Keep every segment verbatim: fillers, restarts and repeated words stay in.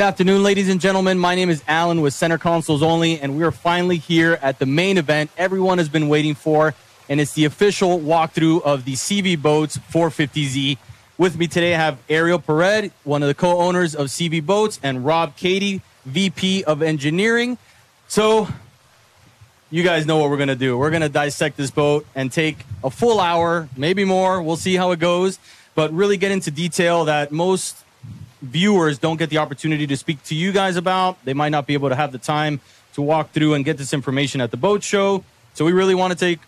Good afternoon, ladies and gentlemen. My name is Alan with Center Consoles Only, and we are finally here at the main event everyone has been waiting for, and it's the official walkthrough of the SeaVee Boats four fifty Z. With me today, I have Ariel Pared, one of the co-owners of SeaVee Boats, and Rob Kaidy, V P of Engineering. So, you guys know what we're going to do. We're going to dissect this boat and take a full hour, maybe more. We'll see how it goes, but really get into detail that most viewers don't get the opportunity to speak to you guys about. They might not be able to have the time to walk through and get this information at the boat show. So we really want to take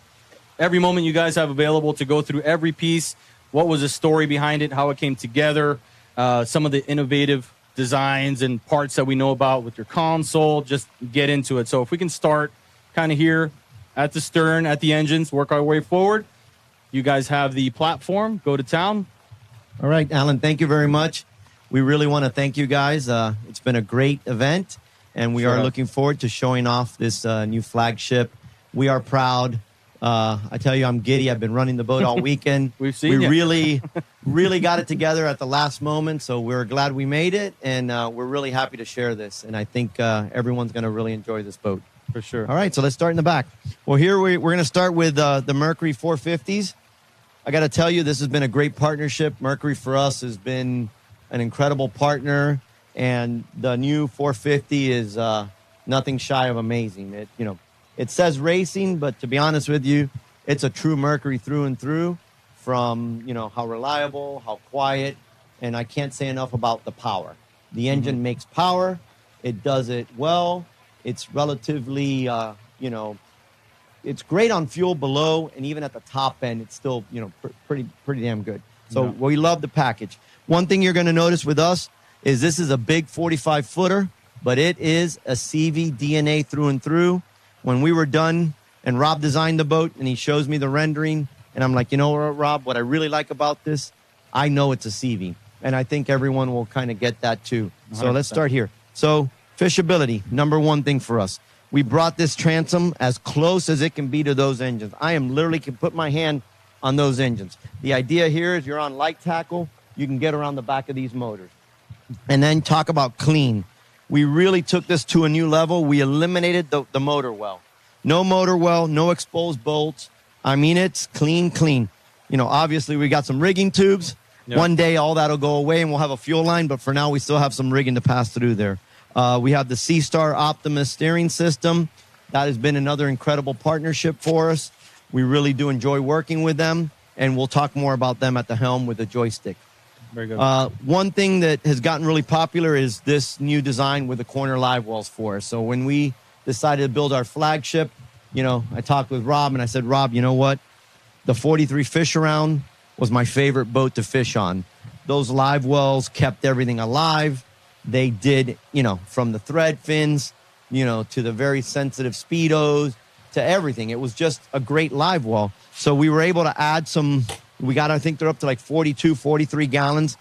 every moment you guys have available to go through every piece, what was the story behind it, how it came together, uh, some of the innovative designs and parts that we know about with your console, just get into it. So if we can start kind of here at the stern, at the engines, work our way forward. You guys have the platform, go to town. All right, Alan, thank you very much. We really want to thank you guys. Uh, it's been a great event, and we sure. are looking forward to showing off this uh, new flagship. We are proud. Uh, I tell you, I'm giddy. I've been running the boat all weekend. We've seen We you. really, really got it together at the last moment, so we're glad we made it, and uh, we're really happy to share this, and I think uh, everyone's going to really enjoy this boat. For sure. All right, so let's start in the back. Well, here we, we're going to start with uh, the Mercury four fifties. I got to tell you, this has been a great partnership. Mercury, for us, has been an incredible partner, and the new four fifty is uh, nothing shy of amazing. It, you know, it says racing, but to be honest with you, it's a true Mercury through and through, from, you know, how reliable, how quiet, and I can't say enough about the power. The engine mm-hmm. makes power. It does it well. It's relatively, uh, you know, it's great on fuel below, and even at the top end, it's still, you know, pr pretty, pretty damn good. So yeah. we love the package. One thing you're going to notice with us is this is a big forty-five footer, but it is a SeaVee D N A through and through. When we were done and Rob designed the boat and he shows me the rendering, and I'm like, you know, Rob, what I really like about this, I know it's a SeaVee, and I think everyone will kind of get that too. one hundred percent. So let's start here. So fishability, number one thing for us. We brought this transom as close as it can be to those engines. I am literally can put my hand on those engines. The idea here is you're on light tackle. You can get around the back of these motors. And then talk about clean. We really took this to a new level. We eliminated the, the motor well. No motor well, no exposed bolts. I mean, it's clean, clean. You know, obviously, we got some rigging tubes. Yep. One day, all that will go away, and we'll have a fuel line. But for now, we still have some rigging to pass through there. Uh, we have the SeaStar Optimus steering system. That has been another incredible partnership for us. We really do enjoy working with them, and we'll talk more about them at the helm with a joystick. Very good. Uh, one thing that has gotten really popular is this new design with the corner live wells for us. So when we decided to build our flagship, you know, I talked with Rob and I said, Rob, you know what? The forty-three fish around was my favorite boat to fish on. Those live wells kept everything alive. They did, you know, from the thread fins, you know, to the very sensitive speedos, to everything. It was just a great live well. So we were able to add some... We got, I think they're up to like forty-two, forty-three gallons.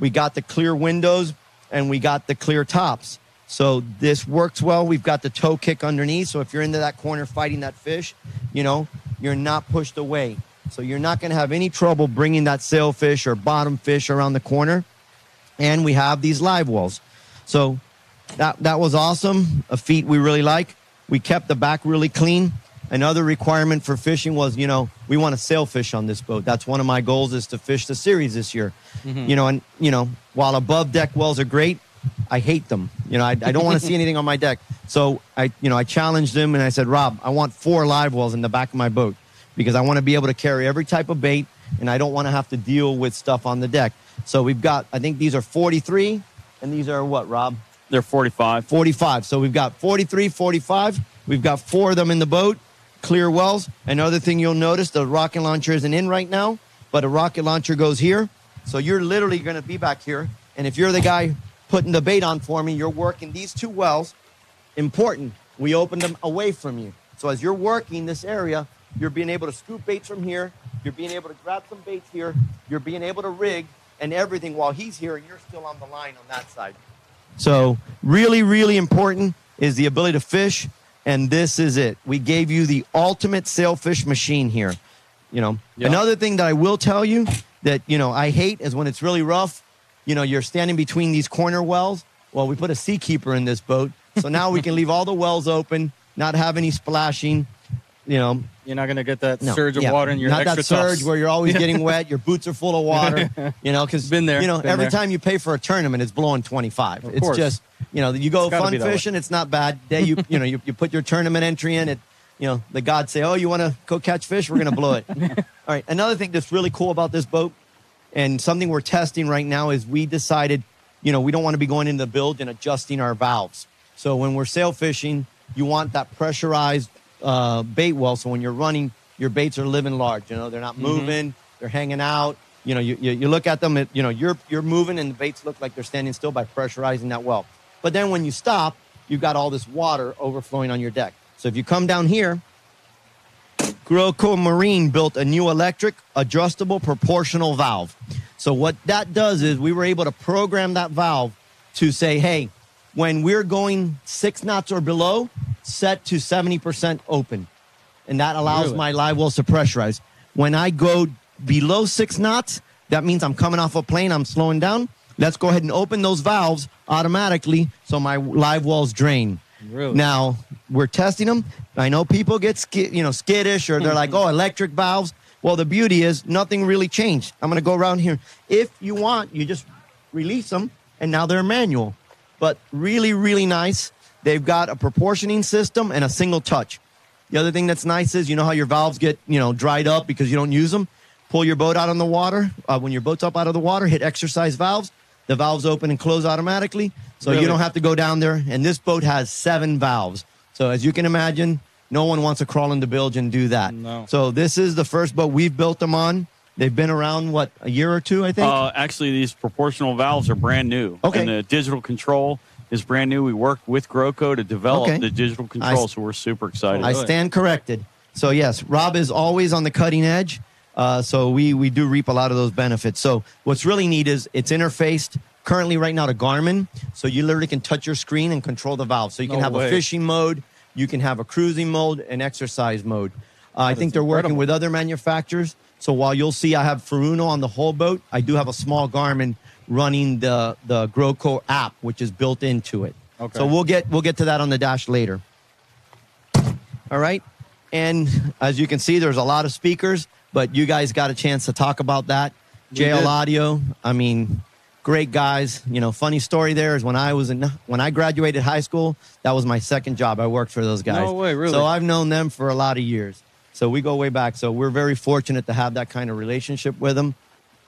We got the clear windows and we got the clear tops. So this works well. We've got the toe kick underneath. So if you're into that corner fighting that fish, you know, you're not pushed away. So you're not going to have any trouble bringing that sailfish or bottom fish around the corner. And we have these live wells. So that, that was awesome. A feat we really like. We kept the back really clean. Another requirement for fishing was, you know, we want to sailfish on this boat. That's one of my goals, is to fish the series this year. Mm-hmm. You know, and, you know, while above deck wells are great, I hate them. You know, I, I don't want to see anything on my deck. So, I, you know, I challenged him and I said, Rob, I want four live wells in the back of my boat because I want to be able to carry every type of bait and I don't want to have to deal with stuff on the deck. So we've got, I think these are forty-three and these are what, Rob? They're forty-five. forty-five. So we've got forty-three, forty-five. We've got four of them in the boat. Clear wells. Another thing you'll notice, the rocket launcher isn't in right now, but a rocket launcher goes here. So you're literally going to be back here. And if you're the guy putting the bait on for me, you're working these two wells. Important, we opened them away from you. So as you're working this area, you're being able to scoop baits from here. You're being able to grab some baits here. You're being able to rig and everything while he's here, and you're still on the line on that side. So really, really important is the ability to fish. And this is it. We gave you the ultimate sailfish machine here. You know, yep. Another thing that I will tell you that, you know, I hate is when it's really rough. You know, you're standing between these corner wells Well, we put a Seakeeper in this boat, so now we can leave all the wells open, not have any splashing. You know, you're not going to get that no, surge of yeah, water in your not extra that surge tops. Where you're always getting wet. Your boots are full of water. You know, because you know every there. time you pay for a tournament, it's blowing twenty-five. Of it's course. just you know you go fun fishing. Way. It's not bad. Day you you know you, you put your tournament entry in. It you know the gods say, oh, you want to go catch fish? We're going to blow it. All right. Another thing that's really cool about this boat, and something we're testing right now, is we decided, you know, we don't want to be going into the build and adjusting our valves. So when we're sail fishing, you want that pressurized uh bait well, so when you're running, your baits are living large. You know, they're not moving, mm-hmm. they're hanging out. You know, you, you you look at them, you know, you're you're moving and the baits look like they're standing still by pressurizing that well. But then when you stop, you've got all this water overflowing on your deck. So if you come down here, Groco Marine built a new electric adjustable proportional valve. So what that does is we were able to program that valve to say, hey, when we're going six knots or below, set to seventy percent open. And that allows really? my live wells to pressurize. When I go below six knots, that means I'm coming off a plane, I'm slowing down. Let's go ahead and open those valves automatically so my live wells drain. Really? Now, we're testing them. I know people get skid, you know, skittish, or they're like, oh, electric valves. Well, the beauty is nothing really changed. I'm going to go around here. If you want, you just release them, and now they're manual. But really, really nice. They've got a proportioning system and a single touch. The other thing that's nice is, you know how your valves get, you know, dried up because you don't use them? Pull your boat out on the water. Uh, when your boat's up out of the water, hit exercise valves. The valves open and close automatically, so really? you don't have to go down there. And this boat has seven valves. So as you can imagine, no one wants to crawl in the bilge and do that. No. So this is the first boat we've built them on. They've been around, what, a year or two, I think? Uh, actually, these proportional valves are brand new. Okay. And the digital control is brand new. We worked with Groco to develop okay. the digital control, I, so we're super excited. I stand corrected. So, yes, Rob is always on the cutting edge, uh, so we, we do reap a lot of those benefits. So what's really neat is it's interfaced currently right now to Garmin, so you literally can touch your screen and control the valve. So you can no have way. a fishing mode, you can have a cruising mode, and exercise mode. Uh, I think they're incredible. working with other manufacturers. So while you'll see I have Furuno on the whole boat, I do have a small Garmin running the, the Groco app, which is built into it. Okay. So we'll get we'll get to that on the dash later. All right. And as you can see, there's a lot of speakers, but you guys got a chance to talk about that. J L Audio, I mean, great guys. You know, funny story there is when I was in, when I graduated high school, that was my second job. I worked for those guys. No way, really? So I've known them for a lot of years. So we go way back. So we're very fortunate to have that kind of relationship with them.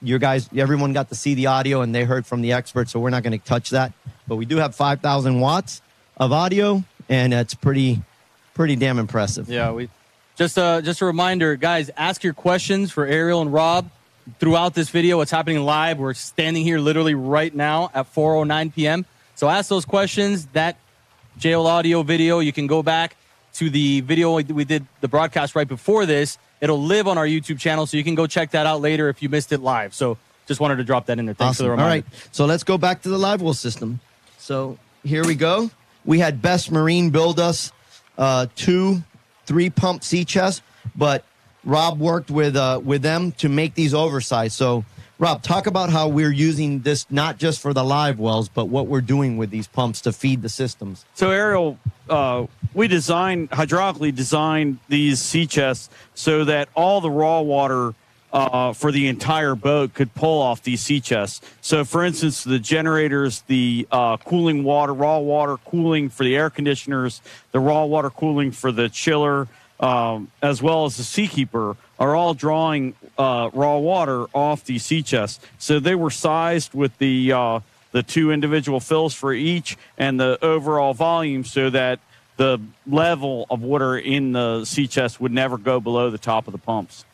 Your guys, everyone got to see the audio and they heard from the experts, so we're not going to touch that. But we do have five thousand watts of audio, and that's pretty pretty damn impressive. Yeah, we just, uh, just a reminder, guys, ask your questions for Ariel and Rob throughout this video. It's happening live. We're standing here literally right now at four oh nine p m So ask those questions. That J L Audio video, you can go back to the video we did, the broadcast right before this. It'll live on our YouTube channel, so you can go check that out later if you missed it live. So just wanted to drop that in there. Thanks awesome. for the reminder. All right, so let's go back to the live well system. So here we go. We had Best Marine build us uh, two, three-pump sea chests, but Rob worked with, uh, with them to make these oversized. So, Rob, talk about how we're using this not just for the live wells, but what we're doing with these pumps to feed the systems. So, Ariel, uh, we designed, hydraulically designed these sea chests so that all the raw water uh, for the entire boat could pull off these sea chests. So, for instance, the generators, the uh, cooling water, raw water cooling for the air conditioners, the raw water cooling for the chiller, Um, as well as the Seakeeper, are all drawing uh, raw water off the sea chests. So they were sized with the uh, the two individual fills for each and the overall volume, so that the level of water in the sea chest would never go below the top of the pumps.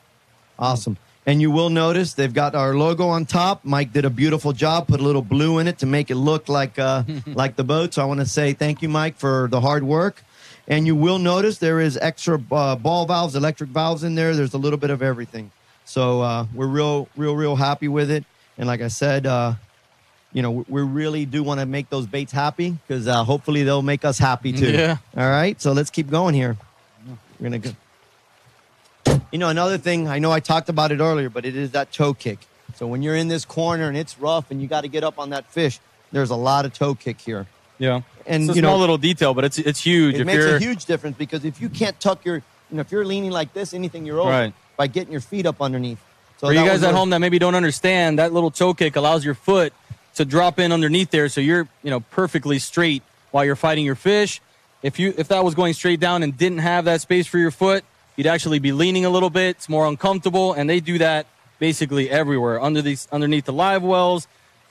Awesome. And you will notice they've got our logo on top. Mike did a beautiful job, put a little blue in it to make it look like uh, like the boat. So I want to say thank you, Mike, for the hard work. And you will notice there is extra uh, ball valves, electric valves in there. There's a little bit of everything. So uh, we're real, real, real happy with it. And like I said, uh, you know, we, we really do want to make those baits happy, because uh, hopefully they'll make us happy too. Yeah. All right. So let's keep going here. We're going to go. You know, another thing, I know I talked about it earlier, but it is that toe kick. So when you're in this corner and it's rough and you got to get up on that fish, There's a lot of toe kick here. Yeah. And it's a you small know, little detail, but it's it's huge. It if makes you're... a huge difference because if you can't tuck your, you know, if you're leaning like this, anything you're over right. by getting your feet up underneath. So for you guys at home that maybe don't understand, that little toe kick allows your foot to drop in underneath there, so you're you know perfectly straight while you're fighting your fish. If you if that was going straight down and didn't have that space for your foot, you'd actually be leaning a little bit. It's more uncomfortable, and they do that basically everywhere under these underneath the live wells,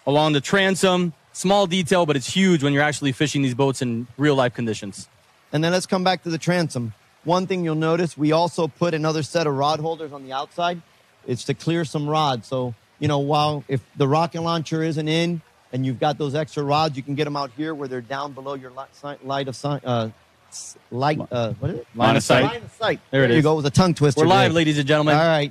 along the transom. Small detail, but it's huge when you're actually fishing these boats in real life conditions. And then let's come back to the transom. One thing you'll notice, we also put another set of rod holders on the outside. It's to clear some rods. So, you know, while if the rocket launcher isn't in and you've got those extra rods, you can get them out here where they're down below your light of sight. Uh, light, uh, what is it? Line, line of sight. Line of sight. There, there it is. There you go with a tongue twister. We're live, ladies and gentlemen. All right.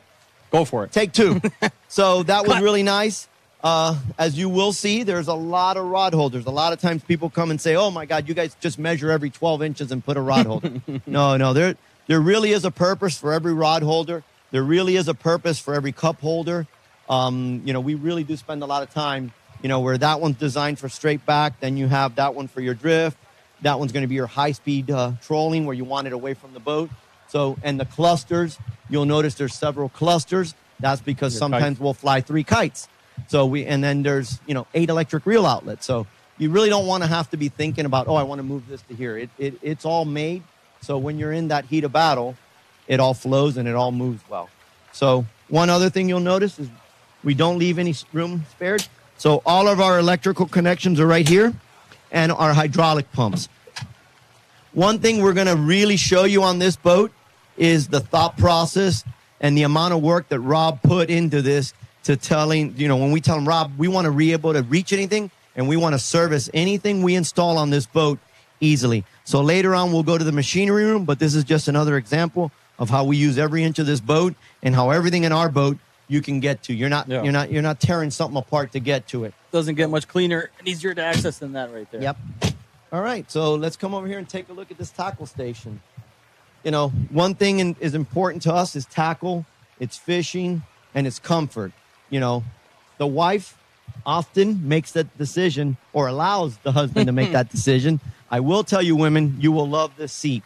Go for it. Take two. So that was really nice. Uh, as you will see, there's a lot of rod holders. A lot of times people come and say, oh, my God, you guys just measure every twelve inches and put a rod holder. No, no, there, there really is a purpose for every rod holder. There really is a purpose for every cup holder. Um, you know, we really do spend a lot of time, you know, where that one's designed for straight back. Then you have that one for your drift. That one's going to be your high-speed uh, trolling where you want it away from the boat. So, and the clusters, you'll notice there's several clusters. That's because your sometimes kite. We'll fly three kites. So we, and then there's, you know, eight electric reel outlets. So you really don't want to have to be thinking about, oh, I want to move this to here. It, it, it's all made. So when you're in that heat of battle, it all flows and it all moves well. So one other thing you'll notice is we don't leave any room spared. So all of our electrical connections are right here and our hydraulic pumps. One thing we're going to really show you on this boat is the thought process and the amount of work that Rob put into this. To telling, you know, when we tell them, Rob, we want to be able to reach anything and we want to service anything we install on this boat easily. So later on, we'll go to the machinery room, but this is just another example of how we use every inch of this boat and how everything in our boat you can get to. You're not, yeah. you're not, you're not tearing something apart to get to it. Doesn't get much cleaner and easier to access than that right there. Yep. All right. So let's come over here and take a look at this tackle station. You know, one thing in, is important to us is tackle, it's fishing, and it's comfort. You know, the wife often makes that decision or allows the husband to make that decision. I will tell you, women, you will love this seat.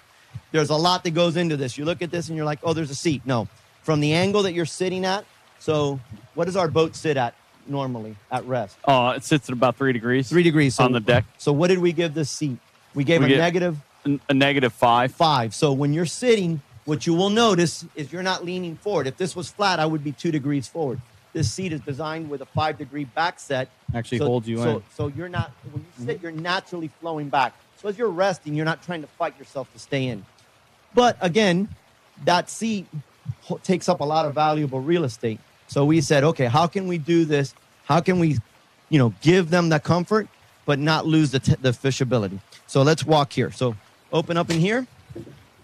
There's a lot that goes into this. You look at this and you're like, oh, there's a seat. No, from the angle that you're sitting at. So what does our boat sit at normally at rest? Oh, uh, it sits at about three degrees. Three degrees. So, on the deck. So what did we give this seat? We gave we a negative. A negative five. Five. So when you're sitting, what you will notice is you're not leaning forward. If this was flat, I would be two degrees forward. This seat is designed with a five-degree back set. Actually so, holds you so, in. So you're not, when you sit, you're naturally flowing back. So as you're resting, you're not trying to fight yourself to stay in. But again, that seat takes up a lot of valuable real estate. So we said, okay, how can we do this? How can we, you know, give them the comfort but not lose the, t the fishability? So let's walk here. So open up in here.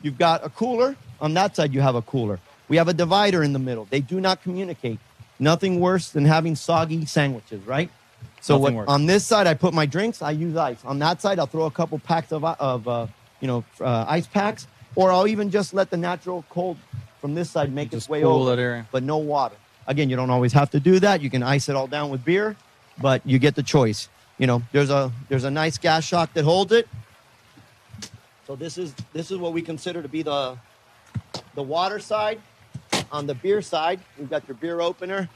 You've got a cooler. On that side, you have a cooler. We have a divider in the middle. They do not communicate. Nothing worse than having soggy sandwiches, right? So what, on this side, I put my drinks. I use ice. On that side, I'll throw a couple packs of, of uh, you know, uh, ice packs, or I'll even just let the natural cold from this side make its way over, but no water. Again, you don't always have to do that. You can ice it all down with beer, but you get the choice. You know, there's a there's a nice gas shock that holds it. So this is this is what we consider to be the the water side. On the beer side, you've got your beer opener,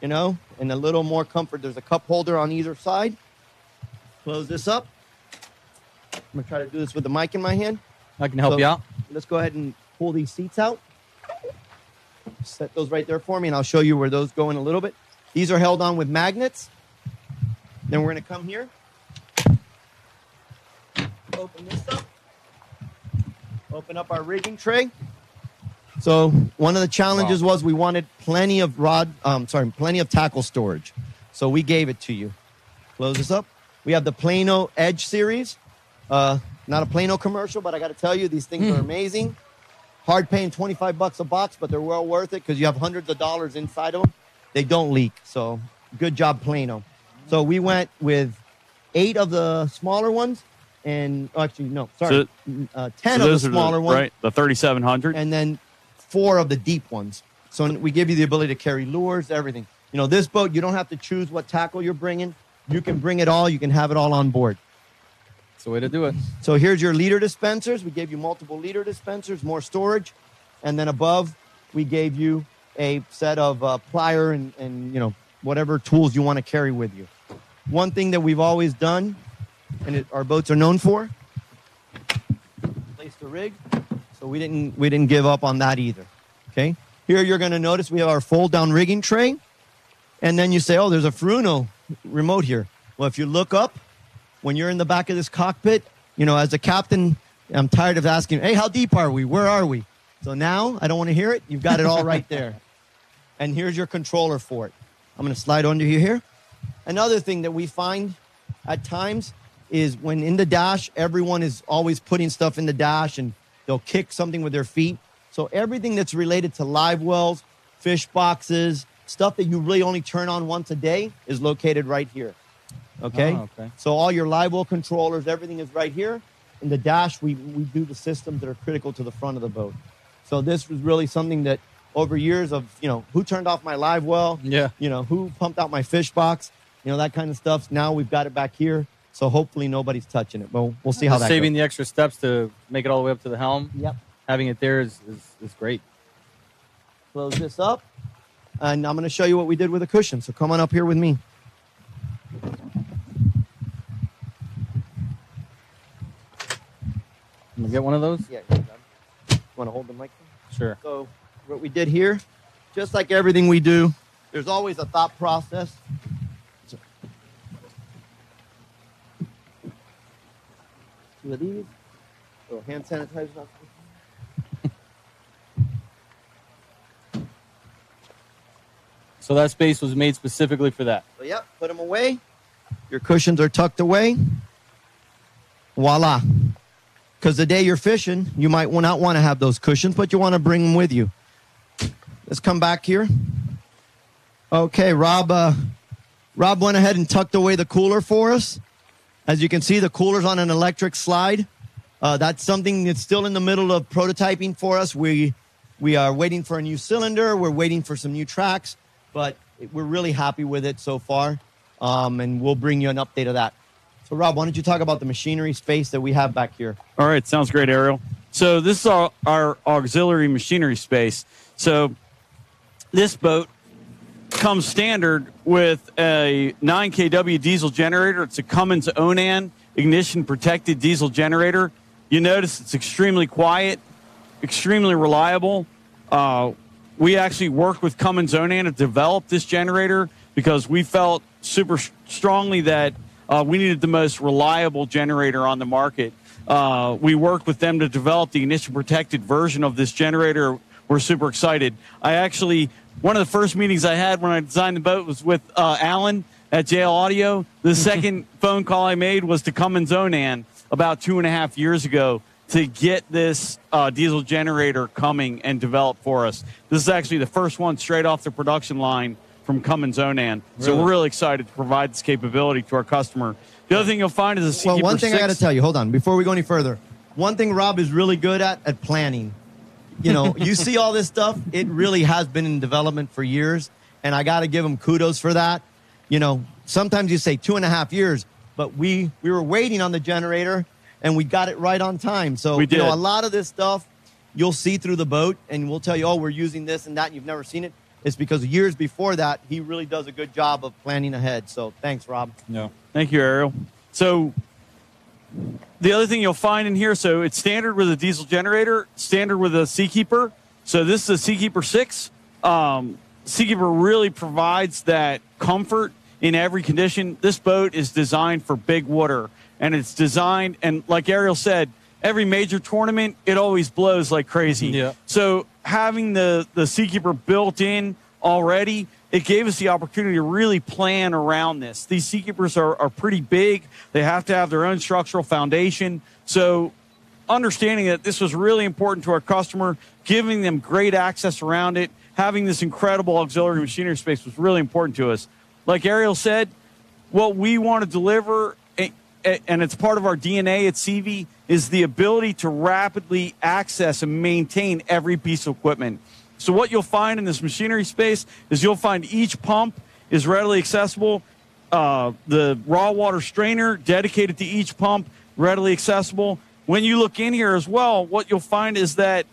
you know, and a little more comfort. There's a cup holder on either side. Close this up. I'm going to try to do this with the mic in my hand. I can help so you out. Let's go ahead and pull these seats out. Set those right there for me, and I'll show you where those go in a little bit. These are held on with magnets. Then we're going to come here. Open this up. Open up our rigging tray. So one of the challenges wow. was we wanted plenty of rod, um, sorry, plenty of tackle storage. So we gave it to you. Close this up. We have the Plano Edge series. Uh, not a Plano commercial, but I got to tell you, these things mm. are amazing. Hard paying twenty-five bucks a box, but they're well worth it because you have hundreds of dollars inside of them. They don't leak. So good job, Plano. So we went with eight of the smaller ones. And actually, no, sorry, so, uh, ten so of the smaller the, ones. Right, the thirty-seven hundred. And then four of the deep ones. So we give you the ability to carry lures, everything. You know, this boat, you don't have to choose what tackle you're bringing. You can bring it all. You can have it all on board. That's the way to do it. So here's your liter dispensers. We gave you multiple liter dispensers, more storage. And then above, we gave you a set of uh, plier and, and, you know, whatever tools you want to carry with you. One thing that we've always done, and it, our boats are known for, place the rig. So we didn't, we didn't give up on that either, okay? Here you're going to notice we have our fold-down rigging tray. And then you say, oh, there's a Furuno remote here. Well, if you look up, when you're in the back of this cockpit, you know, as a captain, I'm tired of asking, hey, how deep are we? Where are we? So now, I don't want to hear it. You've got it all right there. And here's your controller for it. I'm going to slide under you here. Another thing that we find at times is when in the dash, everyone is always putting stuff in the dash and they'll kick something with their feet. So everything that's related to live wells, fish boxes, stuff that you really only turn on once a day is located right here. Okay? Oh, okay. So all your live well controllers, everything is right here. In the dash, we, we do the systems that are critical to the front of the boat. So this was really something that over years of, you know, who turned off my live well? Yeah. You know, who pumped out my fish box? You know, that kind of stuff. Now we've got it back here. So hopefully nobody's touching it. But we'll, we'll see how that goes. Saving the extra steps to make it all the way up to the helm. Yep. Having it there is, is, is great. Close this up. And I'm going to show you what we did with a cushion. So come on up here with me. Can you get one of those? Yeah. Want to hold the mic? Sure. So what we did here, just like everything we do, there's always a thought process. So two of these. A little hand sanitizer. So that space was made specifically for that. So yep, put them away. Your cushions are tucked away. Voila. Because the day you're fishing, you might not want to have those cushions, but you want to bring them with you. Let's come back here. Okay, Rob, uh, Rob went ahead and tucked away the cooler for us. As you can see, the cooler's on an electric slide. Uh, that's something that's still in the middle of prototyping for us. We, we are waiting for a new cylinder. We're waiting for some new tracks, but we're really happy with it so far, um, and we'll bring you an update of that. So, Rob, why don't you talk about the machinery space that we have back here? All right. Sounds great, Ariel. So this is our, our auxiliary machinery space. So this boat comes standard with a nine K W diesel generator. It's a Cummins Onan ignition-protected diesel generator. You notice it's extremely quiet, extremely reliable. Uh, we actually worked with Cummins Onan to develop this generator because we felt super strongly that Uh, we needed the most reliable generator on the market. Uh, we worked with them to develop the ignition-protected version of this generator. We're super excited. I actually, one of the first meetings I had when I designed the boat was with uh, Alan at J L Audio. The second phone call I made was to Cummins Onan about two and a half years ago to get this uh, diesel generator coming and developed for us. This is actually the first one straight off the production line from Cummins Onan. Really? So we're really excited to provide this capability to our customer. The other thing you'll find is a Seakeeper. Well, one thing six. I got to tell you, hold on, before we go any further. One thing Rob is really good at, at planning. You know, you see all this stuff, it really has been in development for years, and I got to give him kudos for that. You know, sometimes you say two and a half years, but we, we were waiting on the generator, and we got it right on time. So, we did. You know, a lot of this stuff you'll see through the boat, and we'll tell you, oh, we're using this and that, and you've never seen it. It's because years before that, he really does a good job of planning ahead. So thanks, Rob. No, thank you, Ariel. So the other thing you'll find in here, so it's standard with a diesel generator, standard with a Seakeeper. So this is a Seakeeper six. Um, Seakeeper really provides that comfort in every condition. This boat is designed for big water, and it's designed, and like Ariel said, every major tournament, it always blows like crazy. Yeah. So having the, the Seakeeper built in already, it gave us the opportunity to really plan around this. These Seakeepers are, are pretty big. They have to have their own structural foundation. So understanding that this was really important to our customer, giving them great access around it, having this incredible auxiliary machinery space was really important to us. Like Ariel said, what we want to deliver, and it's part of our D N A at SeaVee, is the ability to rapidly access and maintain every piece of equipment. So what you'll find in this machinery space is you'll find each pump is readily accessible. uh, the raw water strainer dedicated to each pump, readily accessible. When you look in here as well, what you'll find is that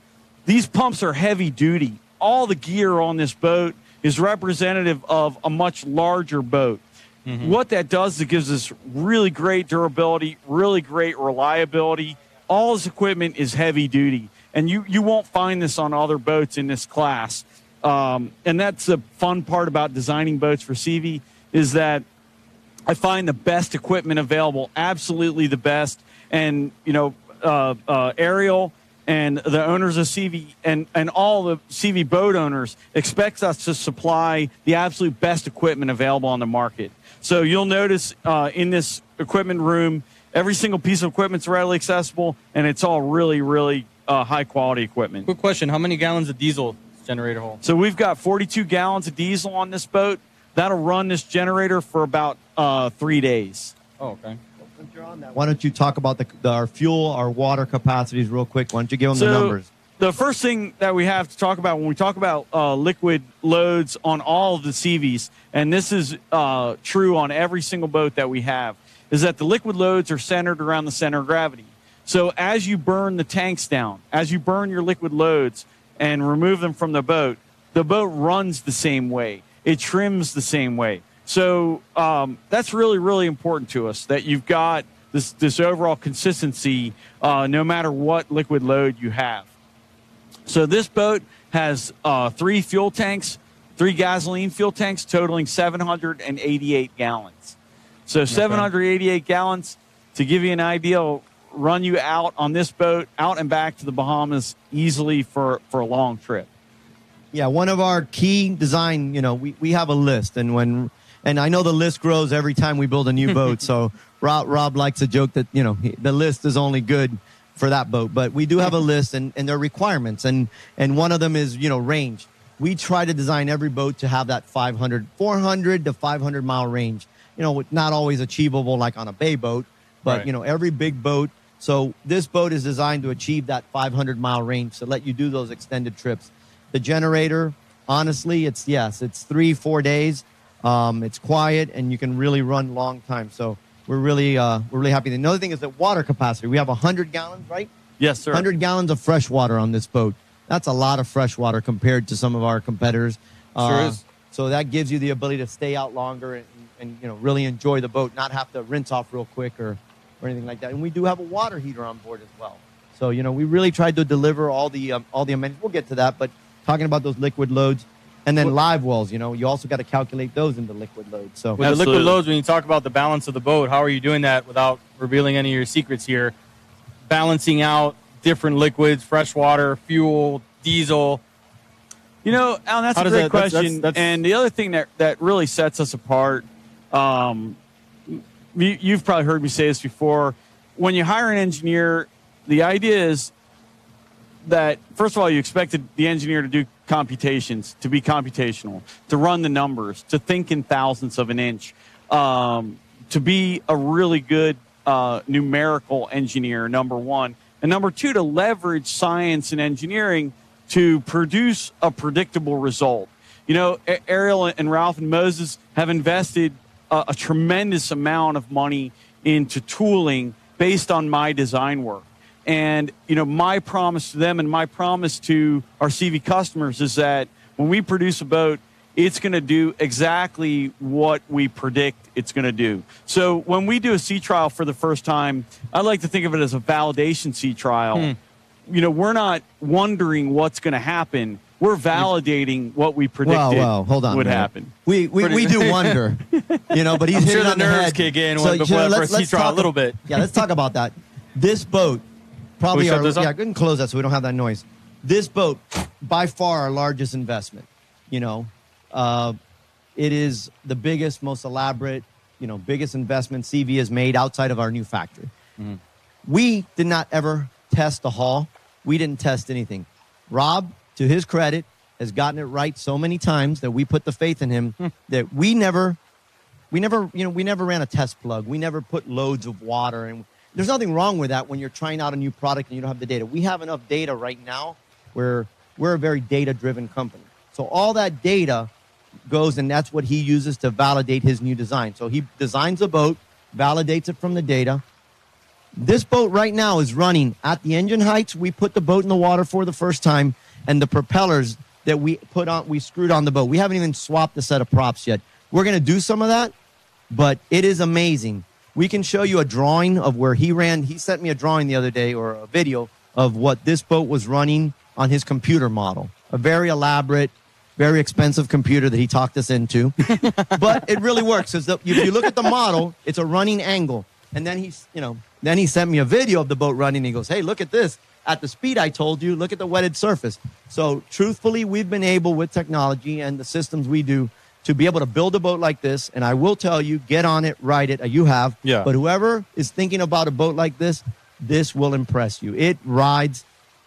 these pumps are heavy duty. All the gear on this boat is representative of a much larger boat. Mm-hmm. What that does is it gives us really great durability, really great reliability. All this equipment is heavy duty, and you, you won't find this on other boats in this class. Um, and that's the fun part about designing boats for SeaVee, is that I find the best equipment available, absolutely the best. And, you know, uh, uh, Ariel and the owners of SeaVee and, and all the SeaVee boat owners expects us to supply the absolute best equipment available on the market. So you'll notice uh, in this equipment room, every single piece of equipment is readily accessible, and it's all really, really uh, high-quality equipment. Quick question. How many gallons of diesel generator hold? So we've got forty-two gallons of diesel on this boat. That'll run this generator for about uh, three days. Oh, okay. Why don't you talk about the, the, our fuel, our water capacities real quick? Why don't you give them so, the numbers? The first thing that we have to talk about when we talk about uh, liquid loads on all of the SeaVees, and this is uh, true on every single boat that we have, is that the liquid loads are centered around the center of gravity. So as you burn the tanks down, as you burn your liquid loads and remove them from the boat, the boat runs the same way. It trims the same way. So um, that's really, really important to us, that you've got this, this overall consistency uh, no matter what liquid load you have. So this boat has uh, three fuel tanks, three gasoline fuel tanks, totaling seven hundred eighty-eight gallons. So seven hundred eighty-eight gallons, to give you an idea, will run you out on this boat, out and back to the Bahamas easily for, for a long trip. Yeah, one of our key design, you know, we, we have a list. And when and I know the list grows every time we build a new boat. So Rob, Rob likes to joke that, you know, he, the list is only good for that boat, but we do have a list, and, and their requirements, and and one of them is, you know, range. We try to design every boat to have that four hundred to five hundred mile range, you know, not always achievable like on a bay boat, but right. You know, every big boat. So this boat is designed to achieve that five hundred mile range to let you do those extended trips. The generator, honestly, it's yes, it's three, four days. Um, it's quiet, and you can really run long time. So we're really, uh, we're really happy. Another thing is the water capacity. We have one hundred gallons, right? Yes, sir. one hundred gallons of fresh water on this boat. That's a lot of fresh water compared to some of our competitors. Uh, sure is. So that gives you the ability to stay out longer and, and you know, really enjoy the boat, not have to rinse off real quick or, or anything like that. And we do have a water heater on board as well. So, you know, we really tried to deliver all the, um, all the amenities. We'll get to that, but talking about those liquid loads. And then live wells, you know, you also got to calculate those into liquid loads. So with the liquid loads, when you talk about the balance of the boat, how are you doing that without revealing any of your secrets here? Balancing out different liquids, fresh water, fuel, diesel. You know, Alan, that's a great that, question. That's, that's, that's, and the other thing that, that really sets us apart, um, you, you've probably heard me say this before. When you hire an engineer, the idea is that, first of all, you expected the engineer to do computations, to be computational, to run the numbers, to think in thousandths of an inch, um, to be a really good uh, numerical engineer, number one. And number two, to leverage science and engineering to produce a predictable result. You know, Ariel and Ralph and Moses have invested a, a tremendous amount of money into tooling based on my design work. And, you know, my promise to them and my promise to our SeaVee customers is that when we produce a boat, it's going to do exactly what we predict it's going to do. So when we do a sea trial for the first time, I like to think of it as a validation sea trial. Hmm. You know, we're not wondering what's going to happen. We're validating what we predicted wow, wow. Hold on, would man. happen. We we, we do wonder, you know, but he's I'm hitting sure on the, the nerves head. kick in so, when, before you know, the first sea trial a little bit. Yeah, let's talk about that. This boat. Probably our, yeah, I couldn't close that so we don't have that noise. This boat, by far our largest investment, you know. Uh, it is the biggest, most elaborate, you know, biggest investment SeaVee has made outside of our new factory. Mm-hmm. We did not ever test the hull. We didn't test anything. Rob, to his credit, has gotten it right so many times that we put the faith in him mm. that we never, we never, you know, we never ran a test plug. We never put loads of water in. There's nothing wrong with that when you're trying out a new product and you don't have the data. We have enough data right now where we're a very data-driven company. So all that data goes, and that's what he uses to validate his new design. So he designs a boat, validates it from the data. This boat right now is running at the engine heights. We put the boat in the water for the first time, and the propellers that we put on, we screwed on the boat. We haven't even swapped the set of props yet. We're going to do some of that, but it is amazing. We can show you a drawing of where he ran. He sent me a drawing the other day, or a video of what this boat was running on his computer model. A very elaborate, very expensive computer that he talked us into. But it really works. If you look at the model, it's a running angle. And then he's, you know, then he sent me a video of the boat running. And he goes, hey, look at this. At the speed I told you, look at the wetted surface. So truthfully, we've been able, with technology and the systems we do, to be able to build a boat like this. And I will tell you, get on it, ride it. You have. Yeah. But whoever is thinking about a boat like this, this will impress you. It rides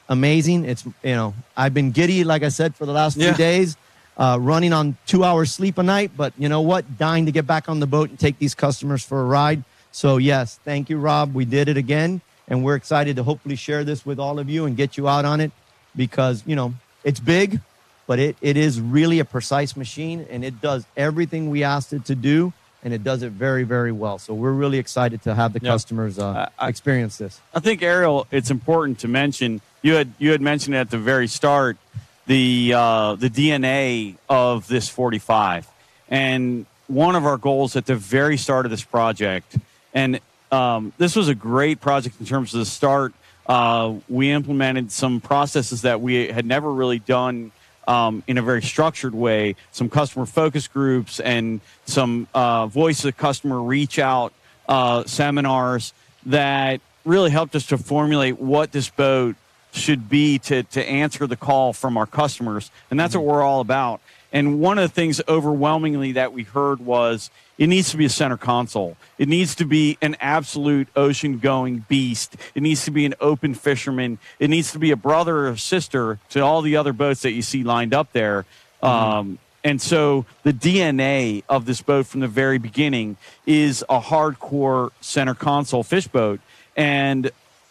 amazing. It's, you know, I've been giddy, like I said, for the last yeah. few days, uh, running on two hours sleep a night. But you know what? Dying to get back on the boat and take these customers for a ride. So, yes, thank you, Rob. We did it again. And we're excited to hopefully share this with all of you and get you out on it because, you know, it's big. But it, it is really a precise machine, and it does everything we asked it to do, and it does it very, very well. So we're really excited to have the yeah. customers uh, I, experience this. I think, Ariel, it's important to mention, you had you had mentioned at the very start the, uh, the D N A of this forty-five. And one of our goals at the very start of this project, and um, this was a great project in terms of the start. Uh, we implemented some processes that we had never really done Um, in a very structured way, some customer focus groups and some uh, voice of customer reach out uh, seminars that really helped us to formulate what this boat should be to, to answer the call from our customers. And that's what we're all about. And one of the things overwhelmingly that we heard was it needs to be a center console. It needs to be an absolute ocean-going beast. It needs to be an open fisherman. It needs to be a brother or sister to all the other boats that you see lined up there. Mm-hmm. Um, and so the D N A of this boat from the very beginning is a hardcore center console fish boat. And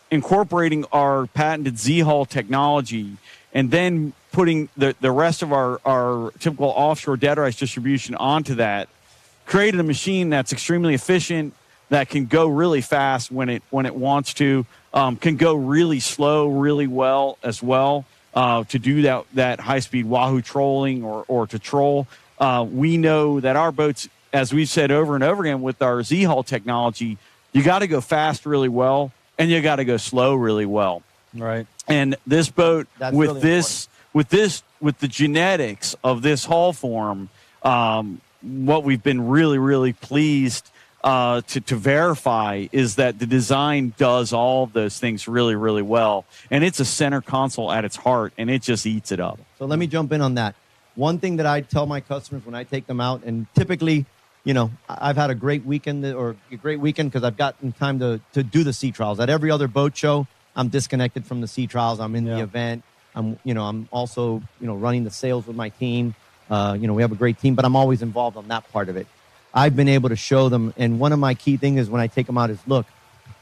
incorporating our patented Z-hull technology and then putting the, the rest of our, our typical offshore dead rice distribution onto that, created a machine that's extremely efficient, that can go really fast when it when it wants to, um, can go really slow really well as well uh, to do that, that high-speed wahoo trolling or, or to troll. Uh, we know that our boats, as we've said over and over again with our Z-hull technology, you got to go fast really well and you got to go slow really well. Right. And this boat, that's with really this... important. With this, with the genetics of this hull form, um, what we've been really, really pleased uh, to, to verify is that the design does all of those things really, really well. And it's a center console at its heart, and it just eats it up. So let me jump in on that. One thing that I tell my customers when I take them out, and typically, you know, I've had a great weekend or a great weekend because I've gotten time to, to do the sea trials. At every other boat show, I'm disconnected from the sea trials. I'm in yeah. the event. I'm, you know, I'm also, you know, running the sales with my team. Uh, you know, we have a great team, but I'm always involved on that part of it. I've been able to show them, and one of my key things is when I take them out is, look,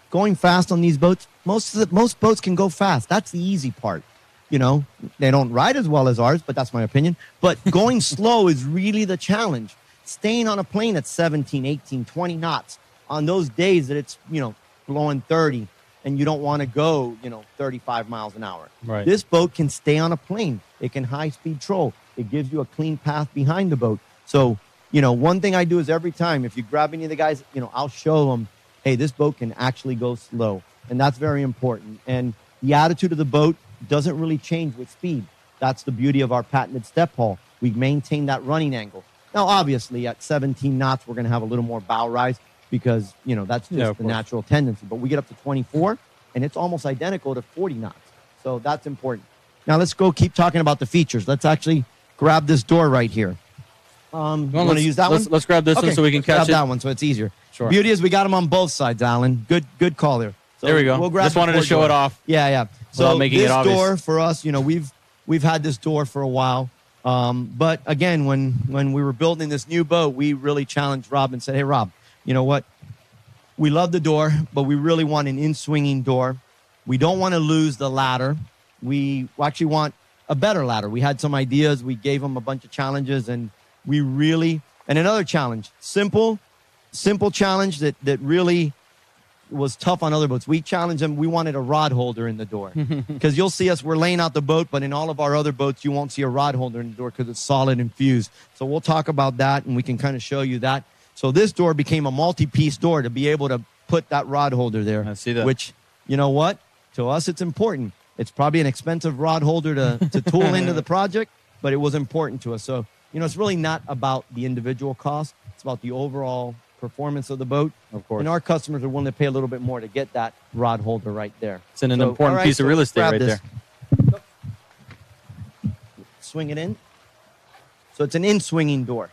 going fast on these boats, most of the, most boats can go fast. That's the easy part. You know, they don't ride as well as ours, but that's my opinion. But going slow is really the challenge. Staying on a plane at seventeen, eighteen, twenty knots on those days that it's, you know, blowing thirty. And you don't want to go, you know, thirty-five miles an hour. Right. This boat can stay on a plane. It can high-speed troll. It gives you a clean path behind the boat. So, you know, one thing I do is every time, if you grab any of the guys, you know, I'll show them, hey, this boat can actually go slow. And that's very important. And the attitude of the boat doesn't really change with speed. That's the beauty of our patented step hull. We maintain that running angle. Now, obviously, at seventeen knots, we're going to have a little more bow rise, because, you know, that's just yeah, the natural tendency. But we get up to twenty-four, and it's almost identical to forty knots. So that's important. Now let's go keep talking about the features. Let's actually grab this door right here. Um, well, you want to use that let's, one? Let's grab this okay, one so we can let's catch grab it. Grab that one so it's easier. Sure. Beauty is we got them on both sides, Alan. Good good call there. So there we go. We'll grab just wanted to show door. it off. Yeah, yeah. So making this it obvious. Door for us, you know, we've we've had this door for a while. Um, but again, when, when we were building this new boat, we really challenged Rob and said, hey, Rob, you know what? We love the door, but we really want an in-swinging door. We don't want to lose the ladder. We actually want a better ladder. We had some ideas. We gave them a bunch of challenges, and We really, and another challenge, simple, simple challenge that, that really was tough on other boats. We challenged them. We wanted a rod holder in the door because you'll see us, we're laying out the boat, but in all of our other boats, you won't see a rod holder in the door because it's solid and fused. So we'll talk about that and we can kind of show you that. So this door became a multi-piece door to be able to put that rod holder there. I see that. Which, you know what? To us, it's important. It's probably an expensive rod holder to, to tool into the project, but it was important to us. So, you know, it's really not about the individual cost. It's about the overall performance of the boat. Of course. And our customers are willing to pay a little bit more to get that rod holder right there. It's an, an so, important right, piece so of real estate right this. there. Swing it in. So it's an in-swinging door.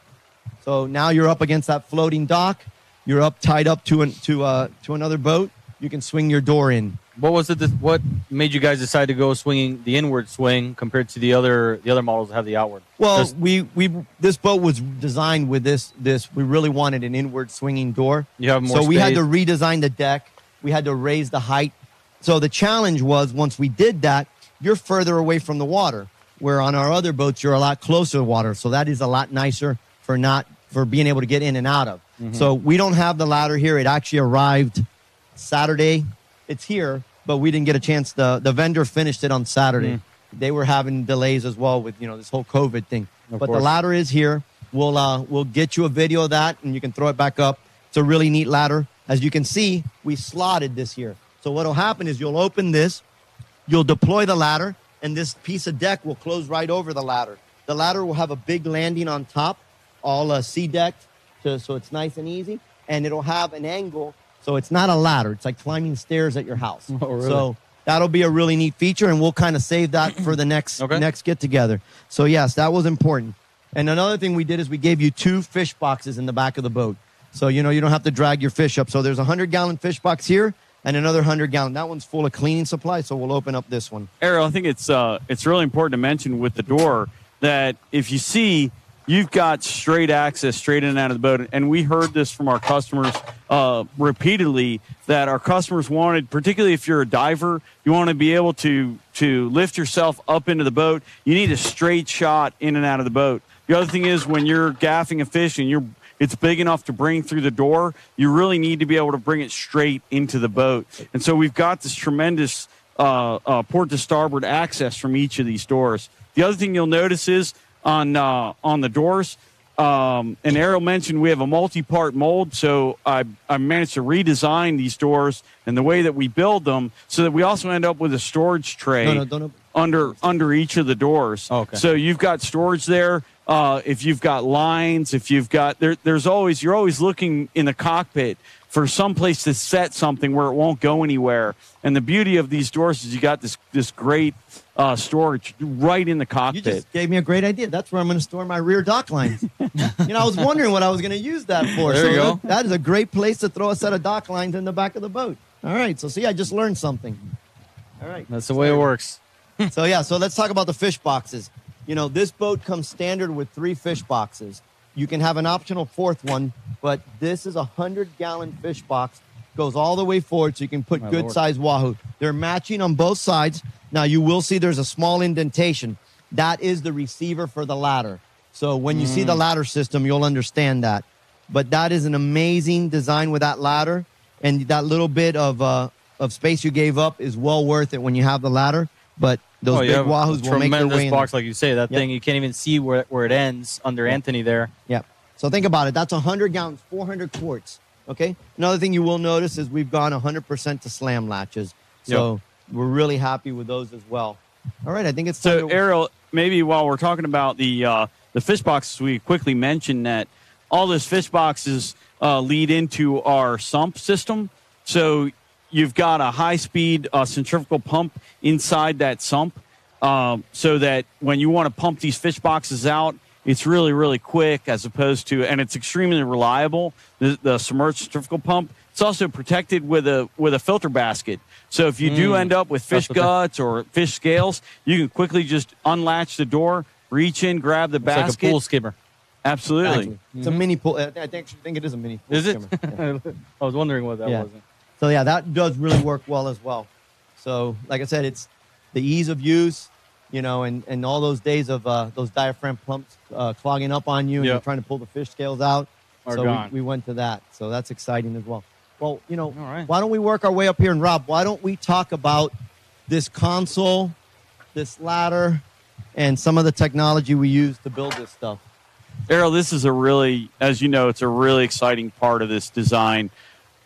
So now you're up against that floating dock. You're up tied up to an, to uh, to another boat. You can swing your door in. What was it? That, what made you guys decide to go swinging the inward swing compared to the other the other models that have the outward? Well, Just, we we this boat was designed with this this. We really wanted an inward swinging door. You have more so space. We had to redesign the deck. We had to raise the height. So the challenge was once we did that, you're further away from the water. Where on our other boats, you're a lot closer to the water. So that is a lot nicer for not for being able to get in and out of. Mm-hmm. So we don't have the ladder here. It actually arrived Saturday. It's here, but we didn't get a chance. The, the vendor finished it on Saturday. Mm. They were having delays as well with, you know, this whole COVID thing. Of but course. The ladder is here. We'll, uh, we'll get you a video of that, and you can throw it back up. It's a really neat ladder. As you can see, we slotted this here. So what will happen is you'll open this, you'll deploy the ladder, and this piece of deck will close right over the ladder. The ladder will have a big landing on top, all uh, sea-decked, so, so it's nice and easy. And it'll have an angle. So it's not a ladder. It's like climbing stairs at your house. Oh, really? So that'll be a really neat feature, and we'll kind of save that for the next okay. next get-together. So, yes, that was important. And another thing we did is we gave you two fish boxes in the back of the boat. So, you know, you don't have to drag your fish up. So there's a hundred-gallon fish box here and another hundred-gallon. That one's full of cleaning supplies, so we'll open up this one. Ariel, I think it's uh, it's really important to mention with the door that if you see – you've got straight access, straight in and out of the boat. And we heard this from our customers uh, repeatedly, that our customers wanted, particularly if you're a diver, you want to be able to, to lift yourself up into the boat. You need a straight shot in and out of the boat. The other thing is when you're gaffing a fish and you're it's big enough to bring through the door, you really need to be able to bring it straight into the boat. And so we've got this tremendous uh, uh, port to starboard access from each of these doors. The other thing you'll notice is, on uh, on the doors, um, and Ariel mentioned we have a multi-part mold, so I, I managed to redesign these doors and the way that we build them so that we also end up with a storage tray no, no, don't, don't. under under each of the doors. Oh, okay. So you've got storage there. Uh, if you've got lines, if you've got there, there's always you're always looking in the cockpit for some place to set something where it won't go anywhere. And the beauty of these doors is you got this this great uh, storage right in the cockpit. You just gave me a great idea. That's where I'm going to store my rear dock lines. You know, I was wondering what I was going to use that for. There so you go. That, that is a great place to throw a set of dock lines in the back of the boat. All right. So see, I just learned something. All right. That's the way it works. So yeah. So let's talk about the fish boxes. You know, this boat comes standard with three fish boxes. You can have an optional fourth one, but this is a hundred-gallon fish box. Goes all the way forward, so you can put good-sized wahoo. They're matching on both sides. Now, you will see there's a small indentation. That is the receiver for the ladder. So when you mm. see the ladder system, you'll understand that. But that is an amazing design with that ladder, and that little bit of, uh, of space you gave up is well worth it when you have the ladder, but... Those oh, big wahoos will make their way in. Box, like you say, that yep. thing, you can't even see where, where it ends under yep. Anthony there. Yeah. So think about it. That's hundred gallons, four hundred quarts, okay? Another thing you will notice is we've gone one hundred percent to slam latches. So yep. we're really happy with those as well. All right, I think it's time So, to... Ariel, maybe while we're talking about the, uh, the fish boxes, we quickly mentioned that all those fish boxes uh, lead into our sump system. So... You've got a high-speed uh, centrifugal pump inside that sump um, so that when you want to pump these fish boxes out, it's really, really quick as opposed to – and it's extremely reliable, the, the submerged centrifugal pump. It's also protected with a with a filter basket. So if you mm. do end up with fish guts or fish scales, you can quickly just unlatch the door, reach in, grab the it's basket. It's like a pool skimmer. Absolutely. Actually, mm-hmm. It's a mini pool. I actually think it is a mini pool is skimmer. Is it? Yeah. I was wondering what that yeah. was. So, yeah, that does really work well as well. So, like I said, it's the ease of use, you know, and, and all those days of uh, those diaphragm pumps uh, clogging up on you and yep. you're trying to pull the fish scales out. Are so gone. We, we went to that. So that's exciting as well. Well, you know, all right. Why don't we work our way up here? And, Rob, why don't we talk about this console, this ladder, and some of the technology we use to build this stuff? Ariel, this is a really, as you know, it's a really exciting part of this design.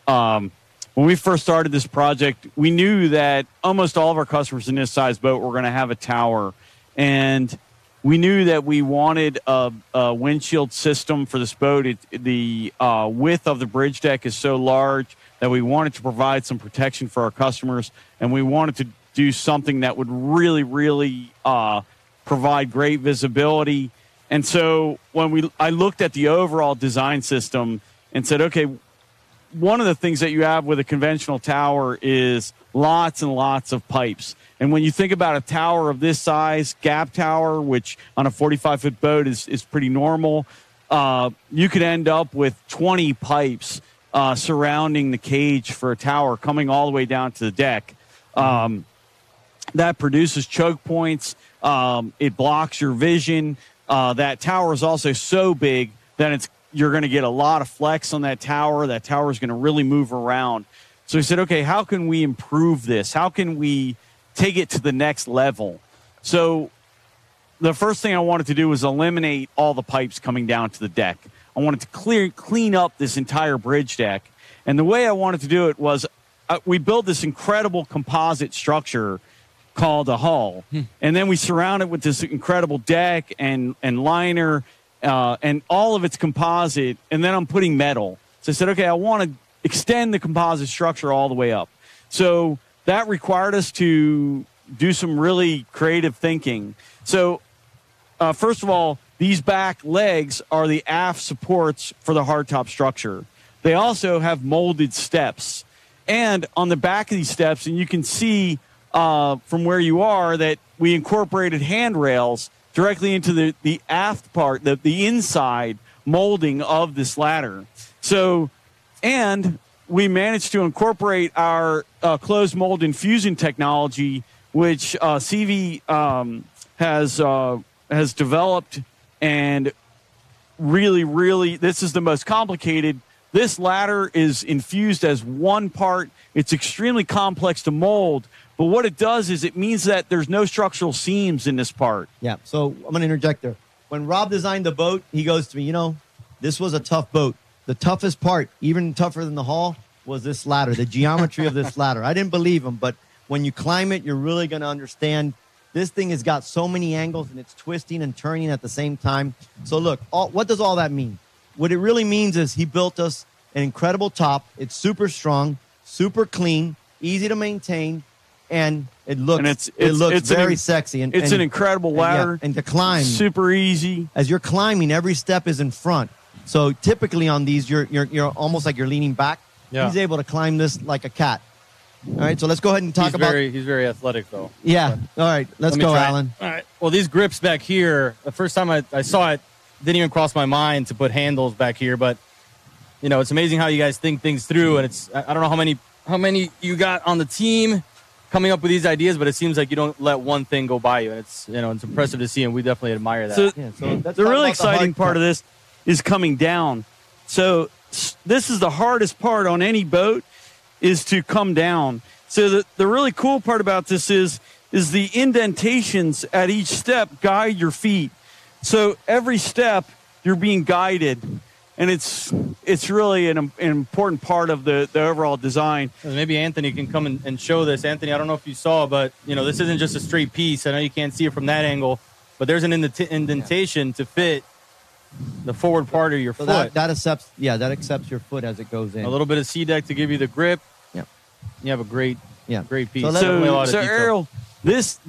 Um, when we first started this project, we knew that almost all of our customers in this size boat were going to have a tower. And we knew that we wanted a, a windshield system for this boat. It, the uh, width of the bridge deck is so large that we wanted to provide some protection for our customers. And we wanted to do something that would really, really uh, provide great visibility. And so when we, I looked at the overall design system and said, okay, one of the things that you have with a conventional tower is lots and lots of pipes. And when you think about a tower of this size, gap tower, which on a forty-five foot boat is, is pretty normal, uh, you could end up with twenty pipes uh, surrounding the cage for a tower coming all the way down to the deck. Um, that produces choke points. Um, it blocks your vision. Uh, that tower is also so big that it's you're going to get a lot of flex on that tower. That tower is going to really move around. So we said, okay, how can we improve this? How can we take it to the next level? So the first thing I wanted to do was eliminate all the pipes coming down to the deck. I wanted to clear, clean up this entire bridge deck. And the way I wanted to do it was uh, we built this incredible composite structure called a hull, and then we surround it with this incredible deck and and liner uh and all of its composite, and then I'm putting metal. So I said, okay, I want to extend the composite structure all the way up. So that required us to do some really creative thinking. So uh first of all, these back legs are the aft supports for the hardtop structure. They also have molded steps, and on the back of these steps, and you can see Uh, from where you are, that we incorporated handrails directly into the, the aft part, the, the inside molding of this ladder. So, and we managed to incorporate our uh, closed mold infusion technology, which uh, SeaVee um, has, uh, has developed. And really, really, this is the most complicated. This ladder is infused as one part. It's extremely complex to mold. But what it does is it means that there's no structural seams in this part. Yeah, so I'm going to interject there. When Rob designed the boat, he goes to me, you know, this was a tough boat. The toughest part, even tougher than the hull, was this ladder, the geometry of this ladder. I didn't believe him, but when you climb it, you're really going to understand this thing has got so many angles, and it's twisting and turning at the same time. So look, all, what does all that mean? What it really means is he built us an incredible top. It's super strong, super clean, easy to maintain. And it looks, and it's, it's, it looks it's very an, sexy. And, it's and, an incredible ladder. And, yeah, and to climb. Super easy. As you're climbing, every step is in front. So typically on these, you're, you're, you're almost like you're leaning back. Yeah. He's able to climb this like a cat. All right, so let's go ahead and talk he's about very, He's very athletic, though. Yeah. All right, let's go, try. Alan. All right. Well, these grips back here, the first time I, I saw it, didn't even cross my mind to put handles back here. But, you know, it's amazing how you guys think things through. And it's I don't know how many how many you got on the team coming up with these ideas, but it seems like you don't let one thing go by you, and it's you know it's impressive to see, and we definitely admire that. So, yeah, so that's the really exciting the part of this is coming down. So this is the hardest part on any boat, is to come down. So the, the really cool part about this is is the indentations at each step guide your feet. So every step you're being guided. And it's it's really an, an important part of the, the overall design. Maybe Anthony can come and, and show this. Anthony, I don't know if you saw, but you know this isn't just a straight piece. I know you can't see it from that angle, but there's an indent indentation yeah. to fit the forward part of your so foot. That, that accepts, yeah, that accepts your foot as it goes in. A little bit of sea deck to give you the grip. Yeah, you have a great, yeah. great piece. So, so, so Ariel, this